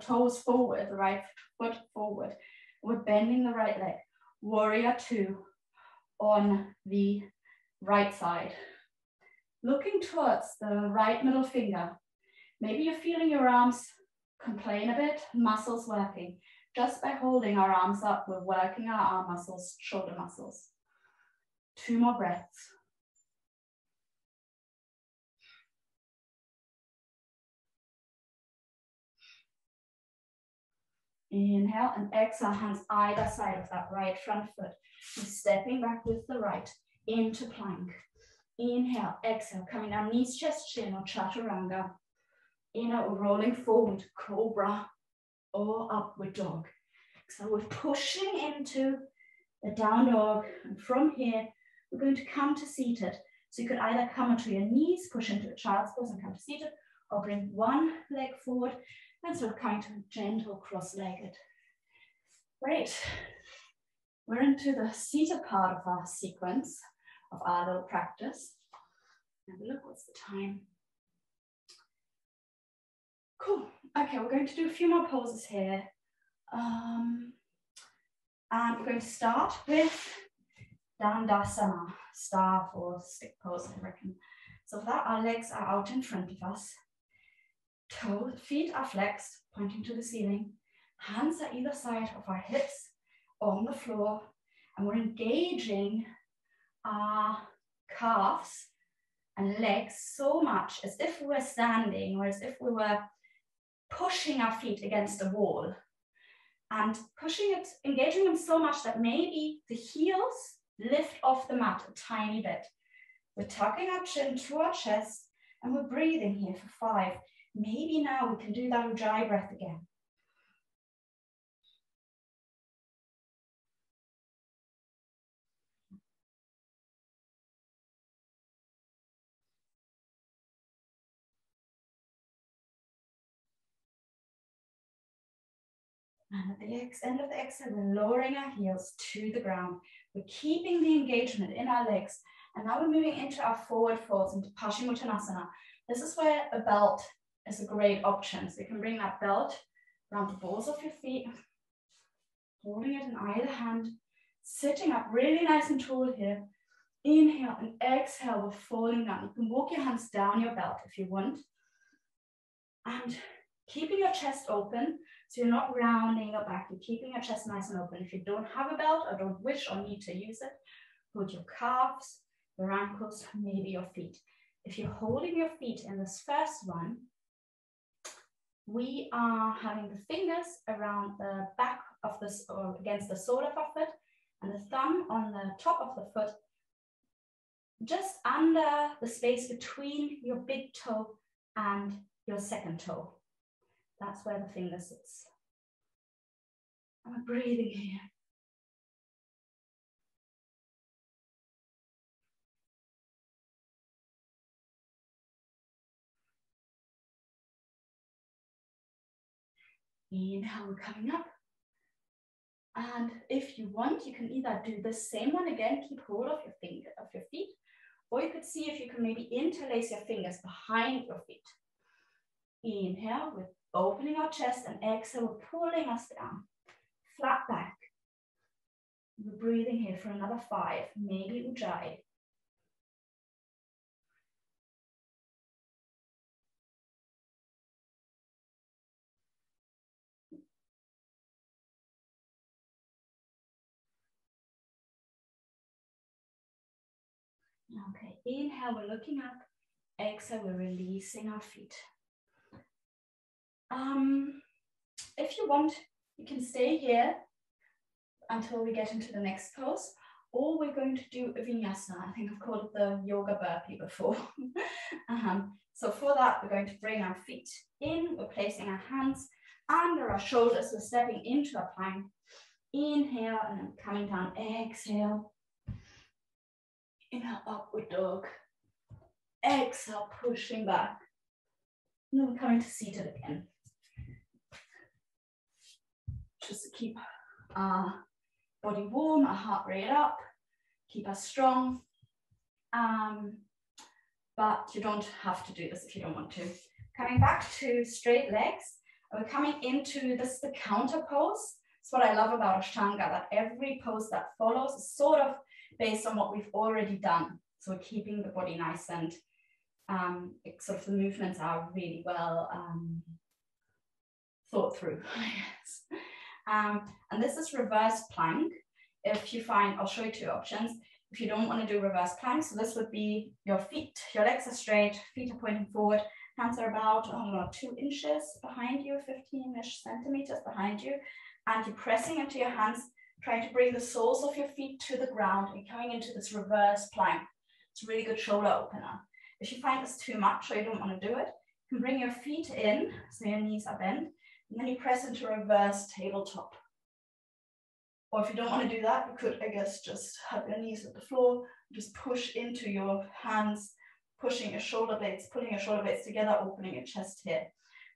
toes forward, the right foot forward, we're bending the right leg, warrior two on the right side. Looking towards the right middle finger, maybe you're feeling your arms complain a bit, muscles working. Just by holding our arms up, we're working our arm muscles, shoulder muscles. 2 more breaths. Inhale and exhale, hands either side of that right front foot. We're stepping back with the right into plank. Inhale, exhale, coming down, knees, chest, chin, or chaturanga. Inhale, rolling forward, cobra or upward dog. So we're pushing into the down dog, and from here, we're going to come to seated. So you could either come onto your knees, push into a child's pose and come to seated, or bring one leg forward and sort of kind of gentle cross-legged. Great. We're into the seated part of our sequence, of our little practice. Have a look, what's the time? Cool. Okay, we're going to do a few more poses here. And we're going to start with Dandasana, staff or stick pose, I reckon. So for that, our legs are out in front of us. Feet are flexed, pointing to the ceiling. Hands are either side of our hips, on the floor. And we're engaging our calves and legs so much as if we were standing or as if we were pushing our feet against a wall and pushing it, engaging them so much that maybe the heels lift off the mat a tiny bit. We're tucking our chin to our chest and we're breathing here for 5. Maybe now we can do that Ujjayi breath again. And at the end of the exhale, we're lowering our heels to the ground. We're keeping the engagement in our legs. And now we're moving into our forward folds, into Paschimottanasana. This is where a belt is a great option. So you can bring that belt around the balls of your feet, holding it in either hand, sitting up really nice and tall here. Inhale and exhale, we're falling down. You can walk your hands down your belt if you want. And keeping your chest open, so you're not rounding your back, you're keeping your chest nice and open. If you don't have a belt or don't wish or need to use it, hold your calves, your ankles, maybe your feet. If you're holding your feet in this first one, we are having the fingers around the back of this or against the sole of our foot and the thumb on the top of the foot, just under the space between your big toe and your second toe. That's where the finger sits. And we're breathing here. Inhale, we're coming up. And if you want, you can either do the same one again, keep hold of your finger, of your feet, or you could see if you can maybe interlace your fingers behind your feet. Inhale, we're opening our chest, and exhale, we're pulling us down, flat back. We're breathing here for another 5, maybe Ujjayi. Okay, inhale, we're looking up. Exhale, we're releasing our feet. If you want, you can stay here until we get into the next pose, or we're going to do a vinyasa. I think I've called it the yoga burpee before. So for that, we're going to bring our feet in. We're placing our hands under our shoulders. We're stepping into a plank. Inhale, and then coming down. Exhale. Inhale, upward dog. Exhale, pushing back. And then we're coming to seated again. Just to keep our body warm, our heart rate up, keep us strong. But you don't have to do this if you don't want to. Coming back to straight legs, we're coming into this, the counter pose. It's what I love about Ashtanga, that every pose that follows is sort of based on what we've already done. So we're keeping the body nice and sort of the movements are really well thought through, I guess. And this is reverse plank. If you find, I'll show you 2 options. If you don't want to do reverse plank, so this would be your feet, your legs are straight, feet are pointing forward, hands are about 2 inches behind you, 15-ish centimeters behind you, and you're pressing into your hands, trying to bring the soles of your feet to the ground and coming into this reverse plank. It's a really good shoulder opener. If you find this too much or you don't want to do it, you can bring your feet in, so your knees are bent, and then you press into reverse tabletop. Or if you don't want to do that, you could, I guess, just have your knees at the floor, just push into your hands, pushing your shoulder blades, pulling your shoulder blades together, opening your chest here.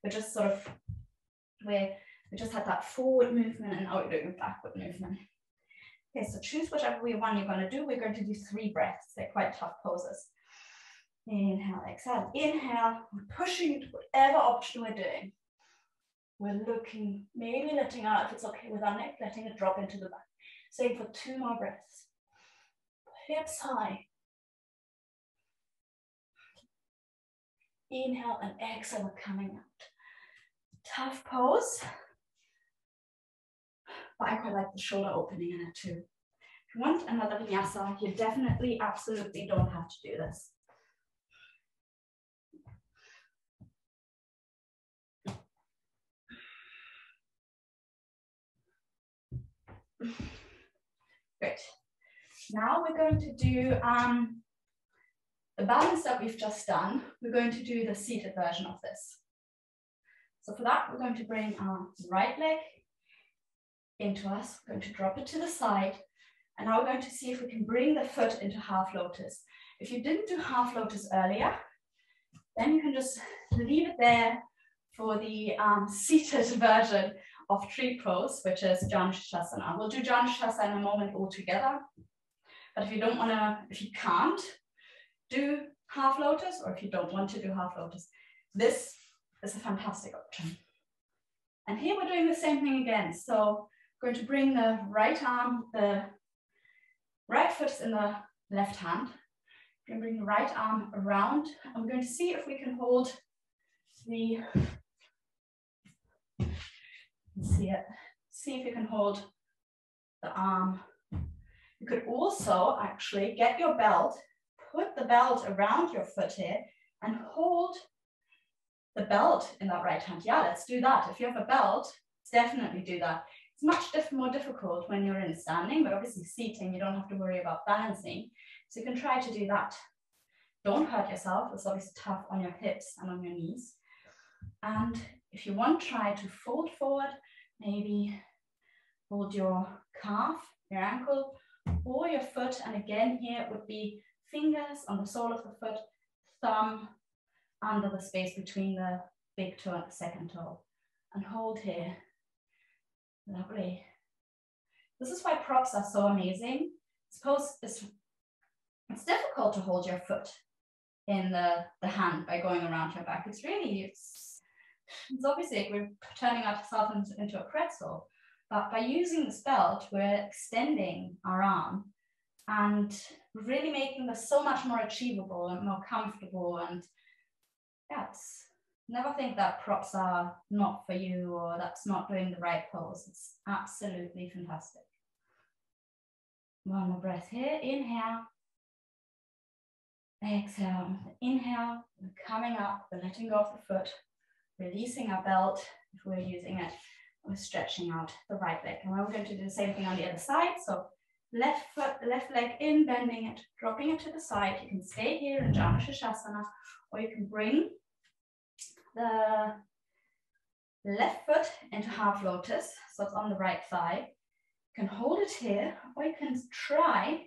We're just sort of, we just had that forward movement and now we're doing a backward movement. Okay, so choose whichever one you're going to do. We're going to do 3 breaths. They're quite tough poses. Inhale, exhale. Inhale, we're pushing into whatever option we're doing. We're looking, maybe letting out, if it's okay with our neck, letting it drop into the back. Same for 2 more breaths. Hips high. Inhale and exhale, we're coming out. Tough pose. But I quite like the shoulder opening in it too. If you want another vinyasa, you definitely, absolutely don't have to do this. Good. Now we're going to do the balance that we've just done. We're going to do the seated version of this. So for that, we're going to bring our right leg into us. We're going to drop it to the side. And now we're going to see if we can bring the foot into half lotus. If you didn't do half lotus earlier, then you can just leave it there for the seated version of tree pose, which is Janu Sirsasana. We'll do Janu Sirsasana in a moment all together. But if you don't want to, if you can't do half lotus, or if you don't want to do half lotus, this is a fantastic option. And here we're doing the same thing again. So we're going to bring the right arm, the right foot is in the left hand. We're going to bring the right arm around, and we're going to see if we can hold the, see if you can hold the arm. You could also actually get your belt, put the belt around your foot here and hold the belt in that right hand. Yeah, let's do that. If you have a belt, definitely do that. It's much more difficult when you're in standing, but obviously seating, you don't have to worry about balancing. So you can try to do that. Don't hurt yourself. It's obviously tough on your hips and on your knees. And if you want, try to fold forward, maybe hold your calf, your ankle, or your foot. And again, here would be fingers on the sole of the foot, thumb under the space between the big toe and the second toe. And hold here. Lovely. This is why props are so amazing. Suppose it's difficult to hold your foot in the hand by going around your back. It's really, it's obviously we're turning ourselves into a pretzel, but by using this belt, we're extending our arm and really making this so much more achievable and more comfortable. And yes, never think that props are not for you or that's not doing the right pose. It's absolutely fantastic. One more breath here, inhale. Exhale, inhale, we're coming up, we're letting go of the foot, releasing our belt if we're using it, we're stretching out the right leg. And we're going to do the same thing on the other side. So left foot, left leg in, bending it, dropping it to the side. You can stay here in Janu Sirsasana, or you can bring the left foot into half lotus, so it's on the right thigh. You can hold it here, or you can try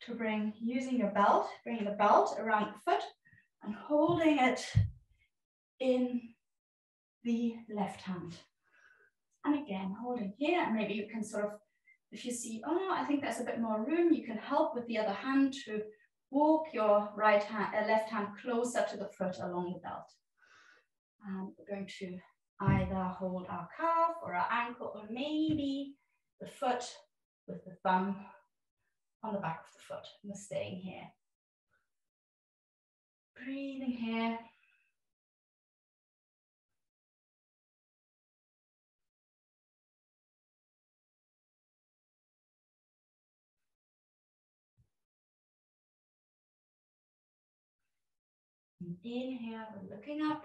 to bring, using your belt, bringing the belt around the foot and holding it in the left hand. And again, holding here, and maybe you can sort of, if you see, oh, I think there's a bit more room, you can help with the other hand to walk your right hand, left hand closer to the foot along the belt. And we're going to either hold our calf or our ankle, or maybe the foot with the thumb on the back of the foot. We're staying here. Breathing here. And inhale, we're looking up.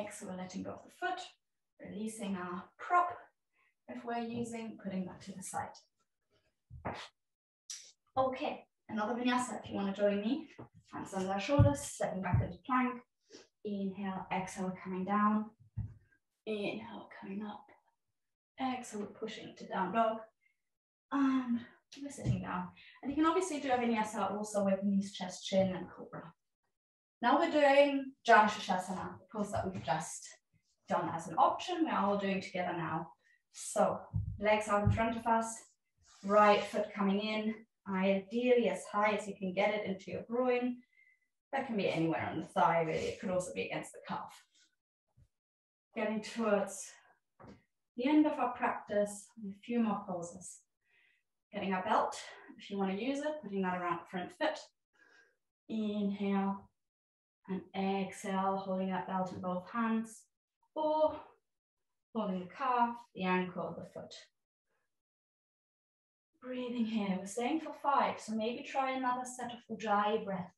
Exhale, we're letting go of the foot, releasing our prop if we're using, putting that to the side. Okay, another vinyasa if you want to join me. Hands on our shoulders, stepping back into plank. Inhale, exhale, coming down. Inhale, coming up. Exhale, pushing to down dog. And we're sitting down. And you can obviously do a vinyasa also with knees, chest, chin, and cobra. Now we're doing Janu Sirsasana, the pose that we've just done as an option. We're all doing together now. So legs out in front of us, right foot coming in, ideally as high as you can get it into your groin. That can be anywhere on the thigh, really. It could also be against the calf. Getting towards the end of our practice, a few more poses. Getting our belt, if you want to use it, putting that around the front foot. Inhale and exhale, holding that belt in both hands, or holding the calf, the ankle, the foot. Breathing here, we're staying for 5, so maybe try another set of Ujjayi breaths.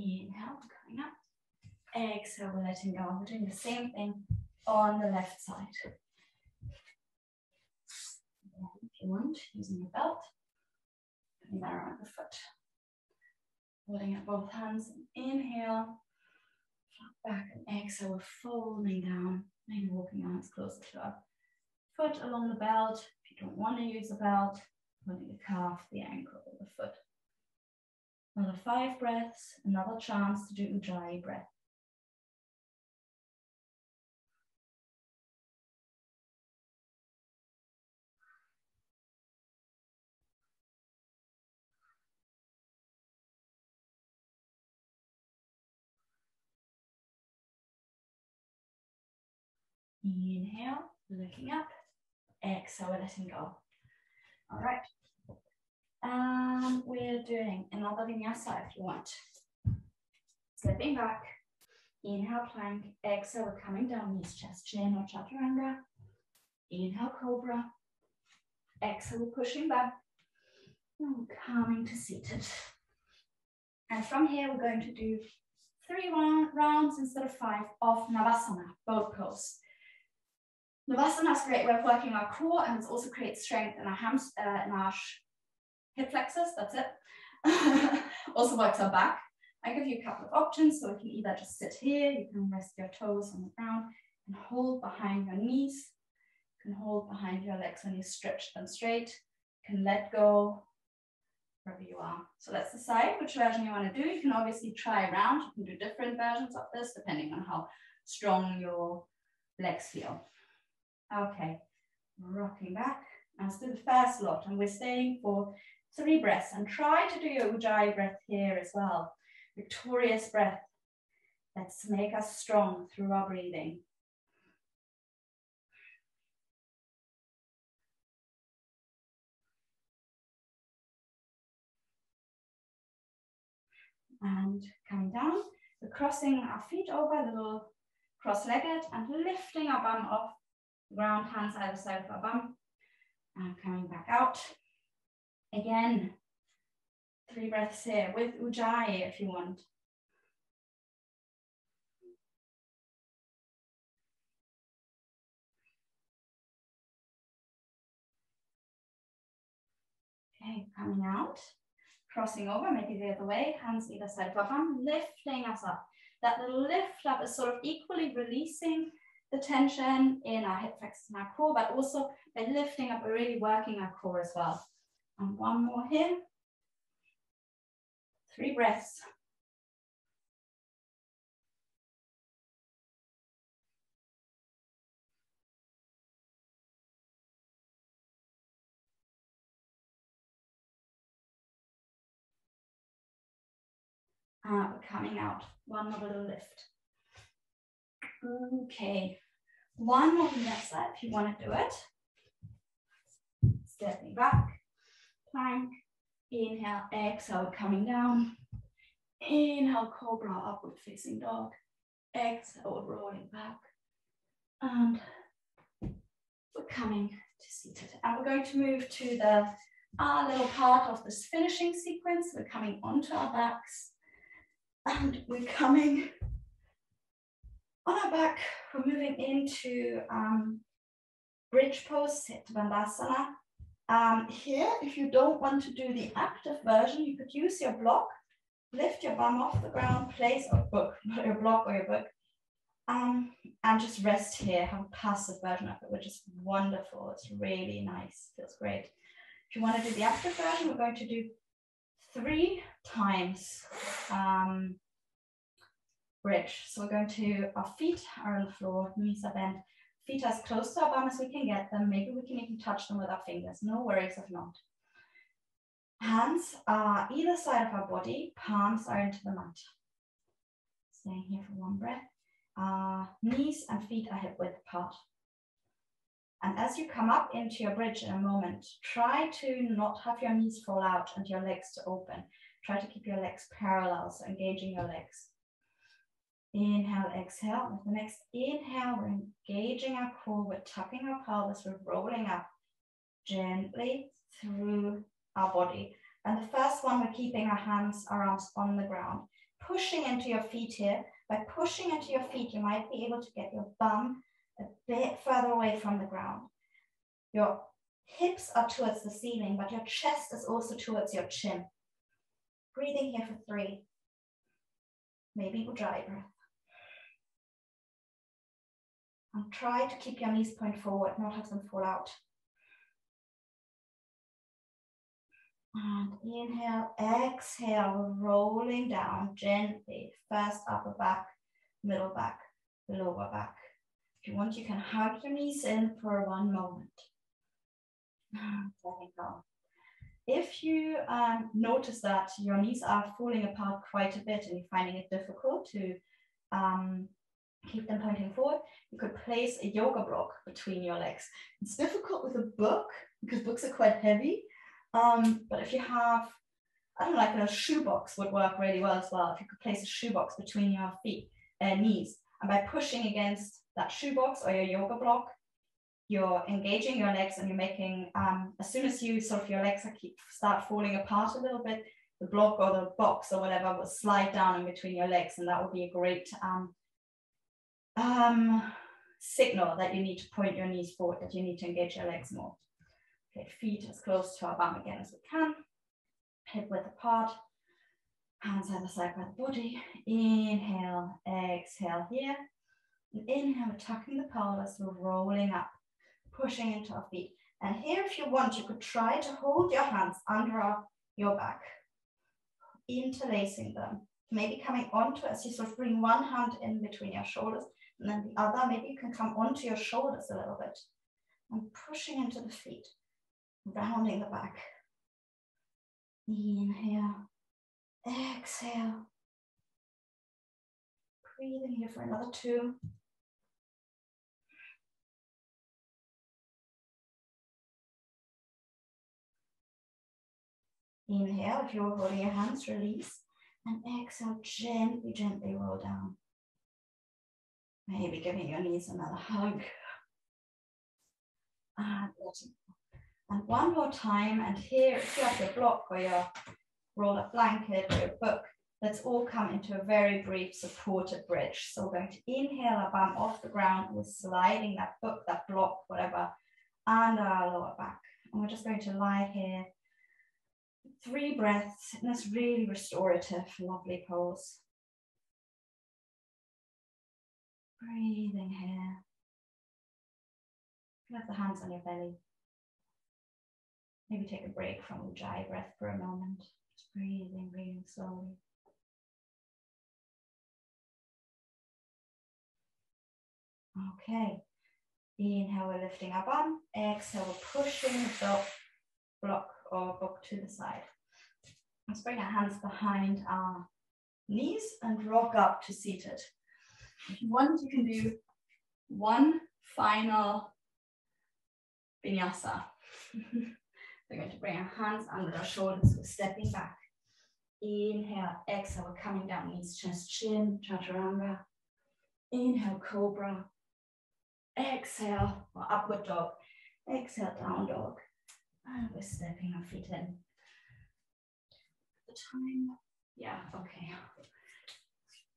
Inhale, coming up. Exhale, we're letting go. We're doing the same thing on the left side. Again, if you want, using your belt, putting that around the foot. Holding up both hands, inhale, back and exhale, we're folding down and walking our hands closer to our foot along the belt. If you don't want to use the belt, holding the calf, the ankle, or the foot. Another 5 breaths, another chance to do Ujjayi breath. Inhale, looking up. Exhale, we're letting go. All right. We're doing another vinyasa if you want. Stepping back. Inhale, plank. Exhale, we're coming down, knees, chest, chin, or chaturanga. Inhale, cobra. Exhale, we're pushing back. And coming to seated. And from here, we're going to do 3 rounds instead of 5 of Navasana, both pose. Navasana is a great way of working our core, and it also creates strength in our hip flexors, that's it. Also works our back. I give you a couple of options, so you can either just sit here, you can rest your toes on the ground and hold behind your knees. You can hold behind your legs when you stretch them straight. You can let go wherever you are. So let's decide which version you want to do. You can obviously try around. You can do different versions of this depending on how strong your legs feel. Okay, rocking back. Now let's do the first lot, and we're staying for 3 breaths, and try to do your Ujjayi breath here as well. Victorious breath. Let's make us strong through our breathing. And coming down, we're crossing our feet over a little cross-legged and lifting our bum off the ground, hands either side of our bum, and coming back out. Again, 3 breaths here with Ujjayi if you want. Okay, coming out, crossing over, maybe the other way, hands either side of our bum, lifting us up. That little lift up is sort of equally releasing the tension in our hip flexors and our core, but also by lifting up, we're really working our core as well. And one more here. 3 breaths. We're coming out. One more little lift. Okay. One more vinyasa if you want to do it. Stepping back. Plank, inhale, exhale, coming down. Inhale, cobra, upward facing dog. Exhale, rolling back. And we're coming to seated. And we're going to move to the little part of this finishing sequence. We're coming onto our backs. And we're coming on our back. We're moving into bridge pose, Setu Bandhasana. Here, if you don't want to do the active version, you could use your block, lift your bum off the ground, place a book, not your block or your book, and just rest here, have a passive version of it, which is wonderful. It's really nice, feels great. If you want to do the active version, we're going to do 3 times bridge. So we're going to, our feet are on the floor, knees are bent, feet as close to our bum as we can get them. Maybe we can even touch them with our fingers. No worries if not. Hands are either side of our body. Palms are into the mat. Staying here for one breath. Knees and feet are hip width apart. And as you come up into your bridge in a moment, try to not have your knees fall out and your legs to open. Try to keep your legs parallel, so engaging your legs. Inhale, exhale. With the next inhale, we're engaging our core, we're tucking our pelvis, we're rolling up gently through our body. And the first one, we're keeping our hands, our arms on the ground. pushing into your feet here. By pushing into your feet, you might be able to get your bum a bit further away from the ground. Your hips are towards the ceiling, but your chest is also towards your chin. Breathing here for 3. Maybe Ujjayi breath. And try to keep your knees point forward, not have them fall out. And inhale, exhale, rolling down gently. First upper back, middle back, lower back. If you want, you can hug your knees in for 1 moment. There you go. If you notice that your knees are falling apart quite a bit and you're finding it difficult to keep them pointing forward, you could place a yoga block between your legs. It's difficult with a book because books are quite heavy. But if you have, I don't know, like a shoebox would work really well as well. If you could place a shoebox between your feet and knees, and by pushing against that shoebox or your yoga block, you're engaging your legs and you're making, as soon as you sort of your legs start falling apart a little bit, the block or the box or whatever will slide down in between your legs, and that would be a great signal that you need to point your knees forward, that you need to engage your legs more. Okay, feet as close to our bum again as we can, hip width apart, hands either side by the body. Inhale, exhale here. And inhale, tucking the pelvis, we're rolling up, pushing into our feet. And here, if you want, you could try to hold your hands under your back, interlacing them, maybe coming onto as you sort of bring one hand in between your shoulders and then the other. Maybe you can come onto your shoulders a little bit and pushing into the feet, rounding the back. Inhale, exhale. Breathing here for another 2. Inhale, if you're holding your hands, release. And exhale, gently, gently roll down. Maybe giving your knees another hug. And letting go. And one more time. And here, if you have your block or your rolled up blanket or your book, let's all come into a very brief supported bridge. So we're going to inhale our bum off the ground. We're sliding that book, that block, whatever, under our lower back. And we're just going to lie here. 3 breaths in this really restorative, lovely pose. Breathing here. Let the hands on your belly. Maybe take a break from Ujjayi breath for a moment. Just breathing, breathing slowly. Okay. Inhale, we're lifting our bum. Exhale, we're pushing the block or book to the side. Let's bring our hands behind our knees and rock up to seated. If you want, you can do one final vinyasa. We're going to bring our hands under our shoulders. We're stepping back. Inhale, exhale, we're coming down, knees, chest, chin, chaturanga. Inhale, cobra. Exhale, or upward dog. Exhale, down dog. And we're stepping our feet in. The time, yeah, okay.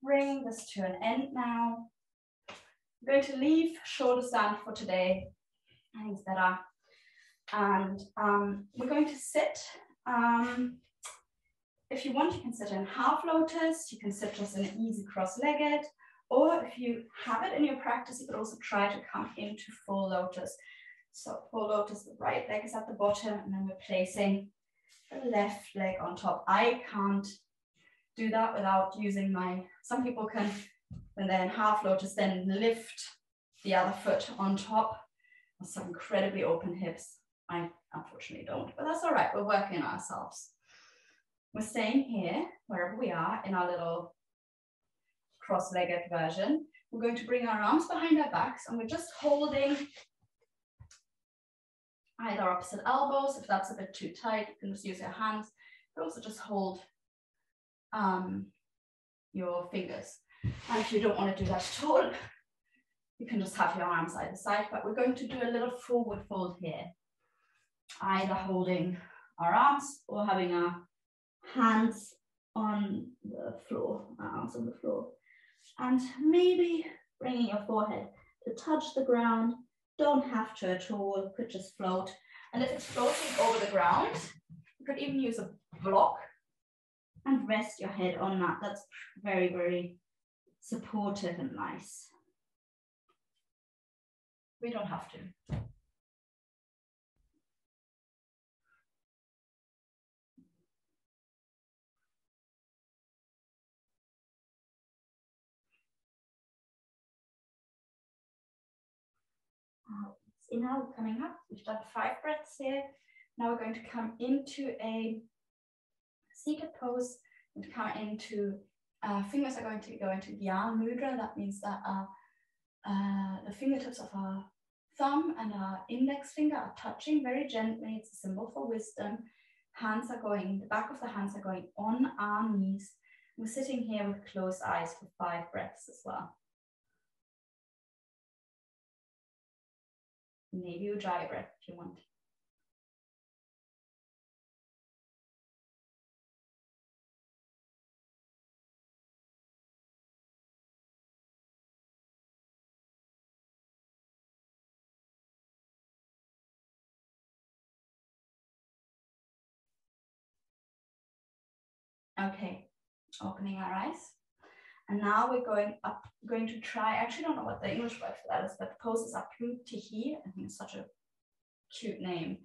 Bring this to an end now. I'm going to leave shoulders down for today. I think it's better. And we're going to sit. If you want, you can sit in half lotus. You can sit just in an easy cross-legged. Or if you have it in your practice, you could also try to come into full lotus. So full lotus, the right leg is at the bottom, and then we're placing the left leg on top. I can't do that without using my, some people can, when they're in half lotus, then lift the other foot on top with some incredibly open hips. I unfortunately don't, but that's all right. We're working on ourselves. We're staying here, wherever we are, in our little cross-legged version. We're going to bring our arms behind our backs, and we're just holding either opposite elbows. If that's a bit too tight, you can just use your hands, but also just hold your fingers. And if you don't want to do that at all, you can just have your arms either side, but we're going to do a little forward fold here, either holding our arms or having our hands on the floor, arms on the floor. And maybe bringing your forehead to touch the ground. Don't have to at all, could just float. And if it's floating over the ground, you could even use a block and rest your head on that. That's very, very supportive and nice. We don't have to. Inhale, we're coming up. We've done 5 breaths here. Now we're going to come into a seated pose and come into, fingers are going to go into Gyan Mudra. That means that the fingertips of our thumb and our index finger are touching very gently. It's a symbol for wisdom. Hands are going, the back of the hands are going on our knees. We're sitting here with closed eyes for 5 breaths as well. Maybe Ujjayi breath if you want. Okay, opening our eyes. And now we're going up, going to try, I actually don't know what the English word for that is, but the pose is Apluttahi. I think it's such a cute name.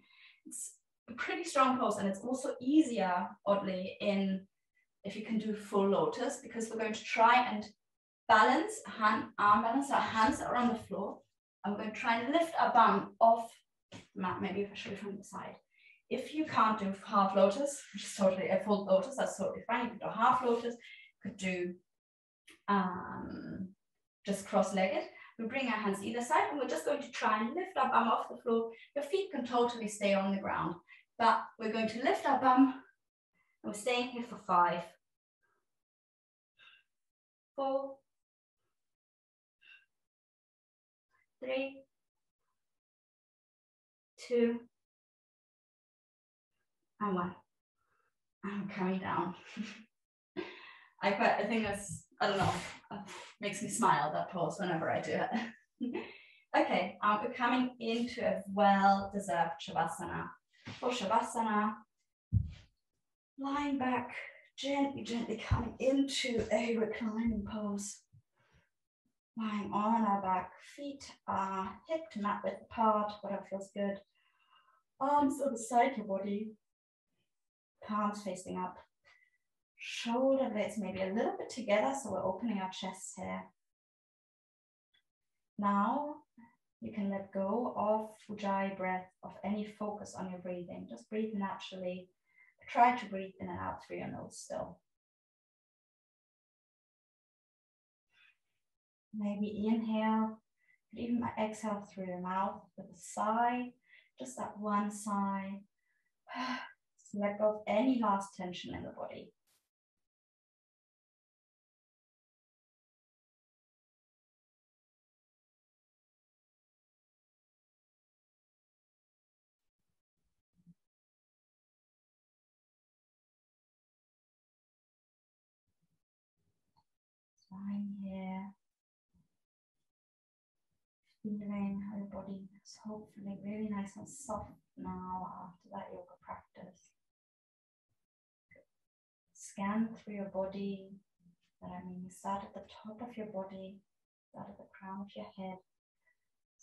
It's a pretty strong pose, and it's also easier, oddly, in if you can do full lotus, because we're going to try and balance, arm balance, our hands are on the floor, and we're going to try and lift our bum off the mat. Maybe if I show you from the side. If you can't do half lotus, which is totally a full lotus, that's totally fine. You could do half lotus, you could do just cross-legged. We bring our hands either side, and we're just going to try and lift our bum off the floor. Your feet can totally stay on the ground, but we're going to lift our bum, and we're staying here for 5, 4, 3, 2, and 1. And coming down. I think that's, I don't know, it makes me smile, that pose, whenever I do it. Okay, we're coming into a well-deserved Shavasana. For Shavasana, lying back, gently, gently coming into a reclining pose. Lying on our back, feet are hip to mat width apart, whatever feels good. Arms on the side of your body, palms facing up. Shoulder blades maybe a little bit together, so we're opening our chests here. Now you can let go of Ujjayi breath, of any focus on your breathing. Just breathe naturally. Try to breathe in and out through your nose still. Maybe inhale, but even exhale through your mouth with a sigh, just that one sigh. Just let go of any last tension in the body. Here, feeling how your body is hopefully really nice and soft now after that yoga practice. Scan through your body, but I mean, you start at the top of your body, start at the crown of your head,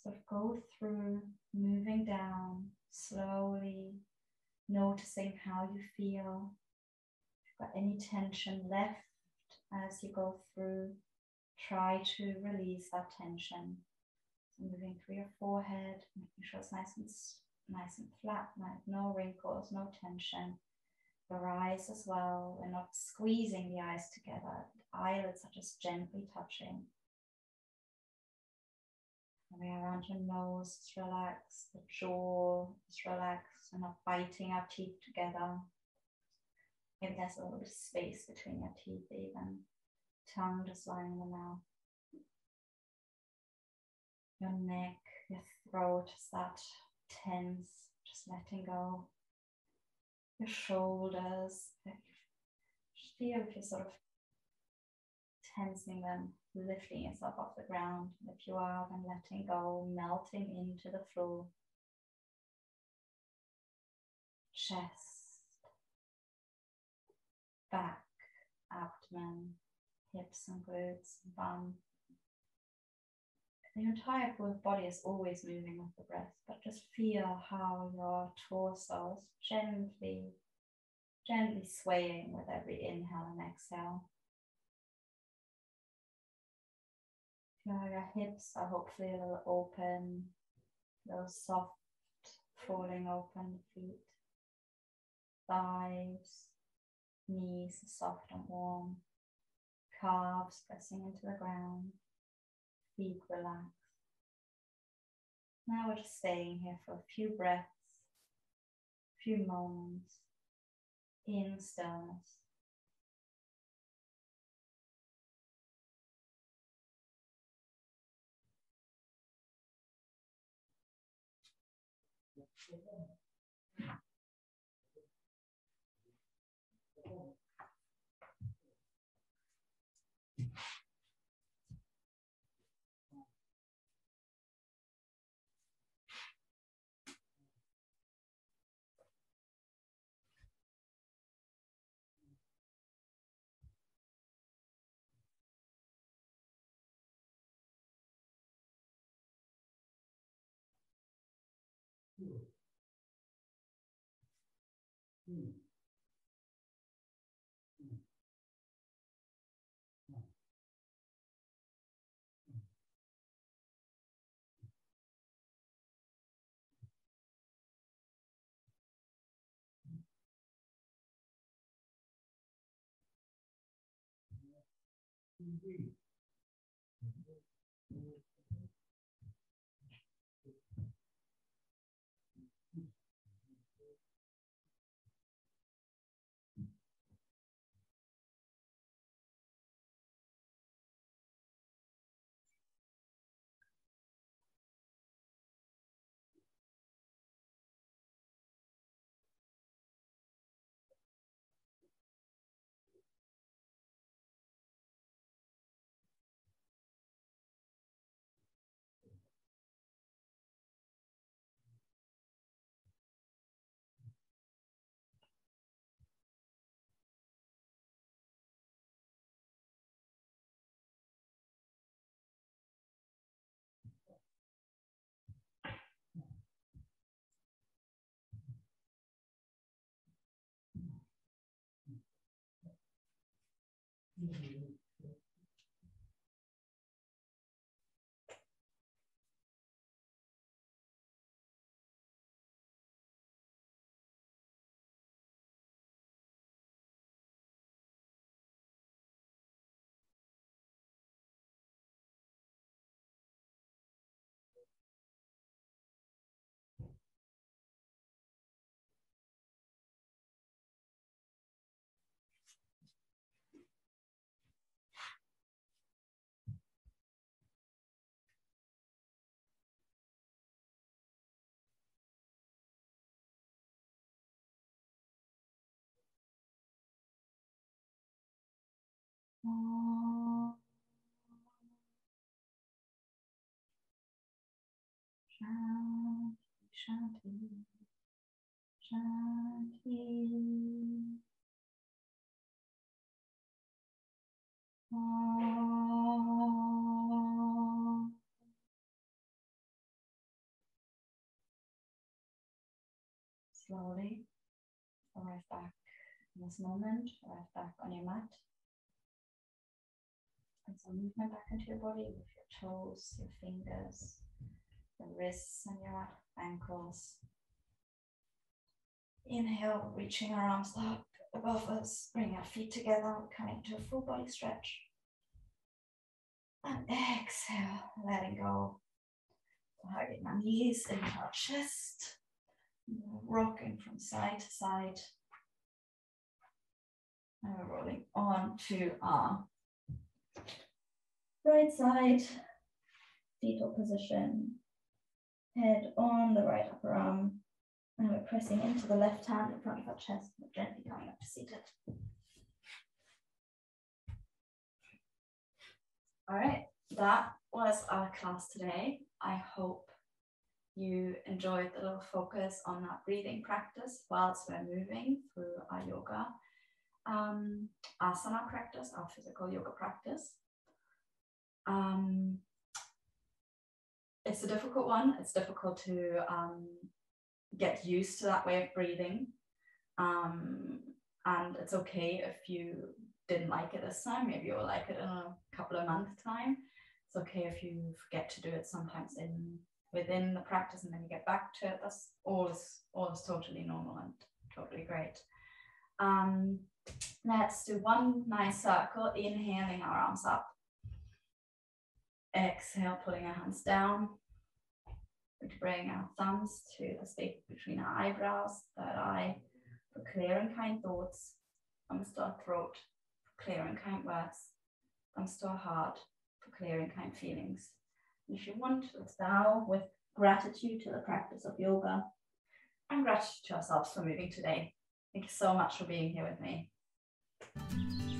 sort of go through, moving down slowly, noticing how you feel, if you've got any tension left. As you go through, try to release that tension. So moving through your forehead, making sure it's nice and flat, no wrinkles, no tension. Your eyes as well, we're not squeezing the eyes together. The eyelids are just gently touching. Coming around your nose, just relax. The jaw is relaxed. We're not biting our teeth together. Maybe there's a little bit of space between your teeth, even tongue just lying in the mouth. Your neck, your throat is that tense, just letting go. Your shoulders, Just feel if you're sort of tensing them, lifting yourself off the ground. If you are, then letting go, melting into the floor. Chest, back, abdomen, hips and glutes, bum. The entire body is always moving with the breath, but just feel how your torso is gently swaying with every inhale and exhale. Your hips are hopefully a little open, a little soft, falling open feet, thighs, knees are soft and warm, calves pressing into the ground. Feet relaxed. Now we're just staying here for a few breaths, a few moments in stillness. Shanti, Shanti, Shanti. Slowly arrive back in this moment, arrive back on your mat. And some movement back into your body with your toes, your fingers, your wrists, and your ankles. Inhale, reaching our arms up above us, bring our feet together, coming to a full body stretch. And exhale, letting go. Hugging our knees into our chest, rocking from side to side. And we're rolling on to our right side, fetal position, head on the right upper arm, and we're pressing into the left hand in front of our chest, and gently coming up to seated. All right, that was our class today. I hope you enjoyed the little focus on that breathing practice whilst we're moving through our yoga asana practice, our physical yoga practice. It's a difficult one. It's difficult to get used to that way of breathing. And it's okay if you didn't like it this time. Maybe you'll like it in a couple of months' time. It's okay if you forget to do it sometimes within the practice and then you get back to it. That's all is totally normal and totally great. Let's do one nice circle, inhaling our arms up. Exhale, pulling our hands down. We bring our thumbs to the space between our eyebrows, third eye, for clear and kind thoughts. Thumbs to our throat, for clear and kind words. Thumbs to our heart, for clear and kind feelings. And if you want, let's bow with gratitude to the practice of yoga and gratitude to ourselves for moving today. Thank you so much for being here with me.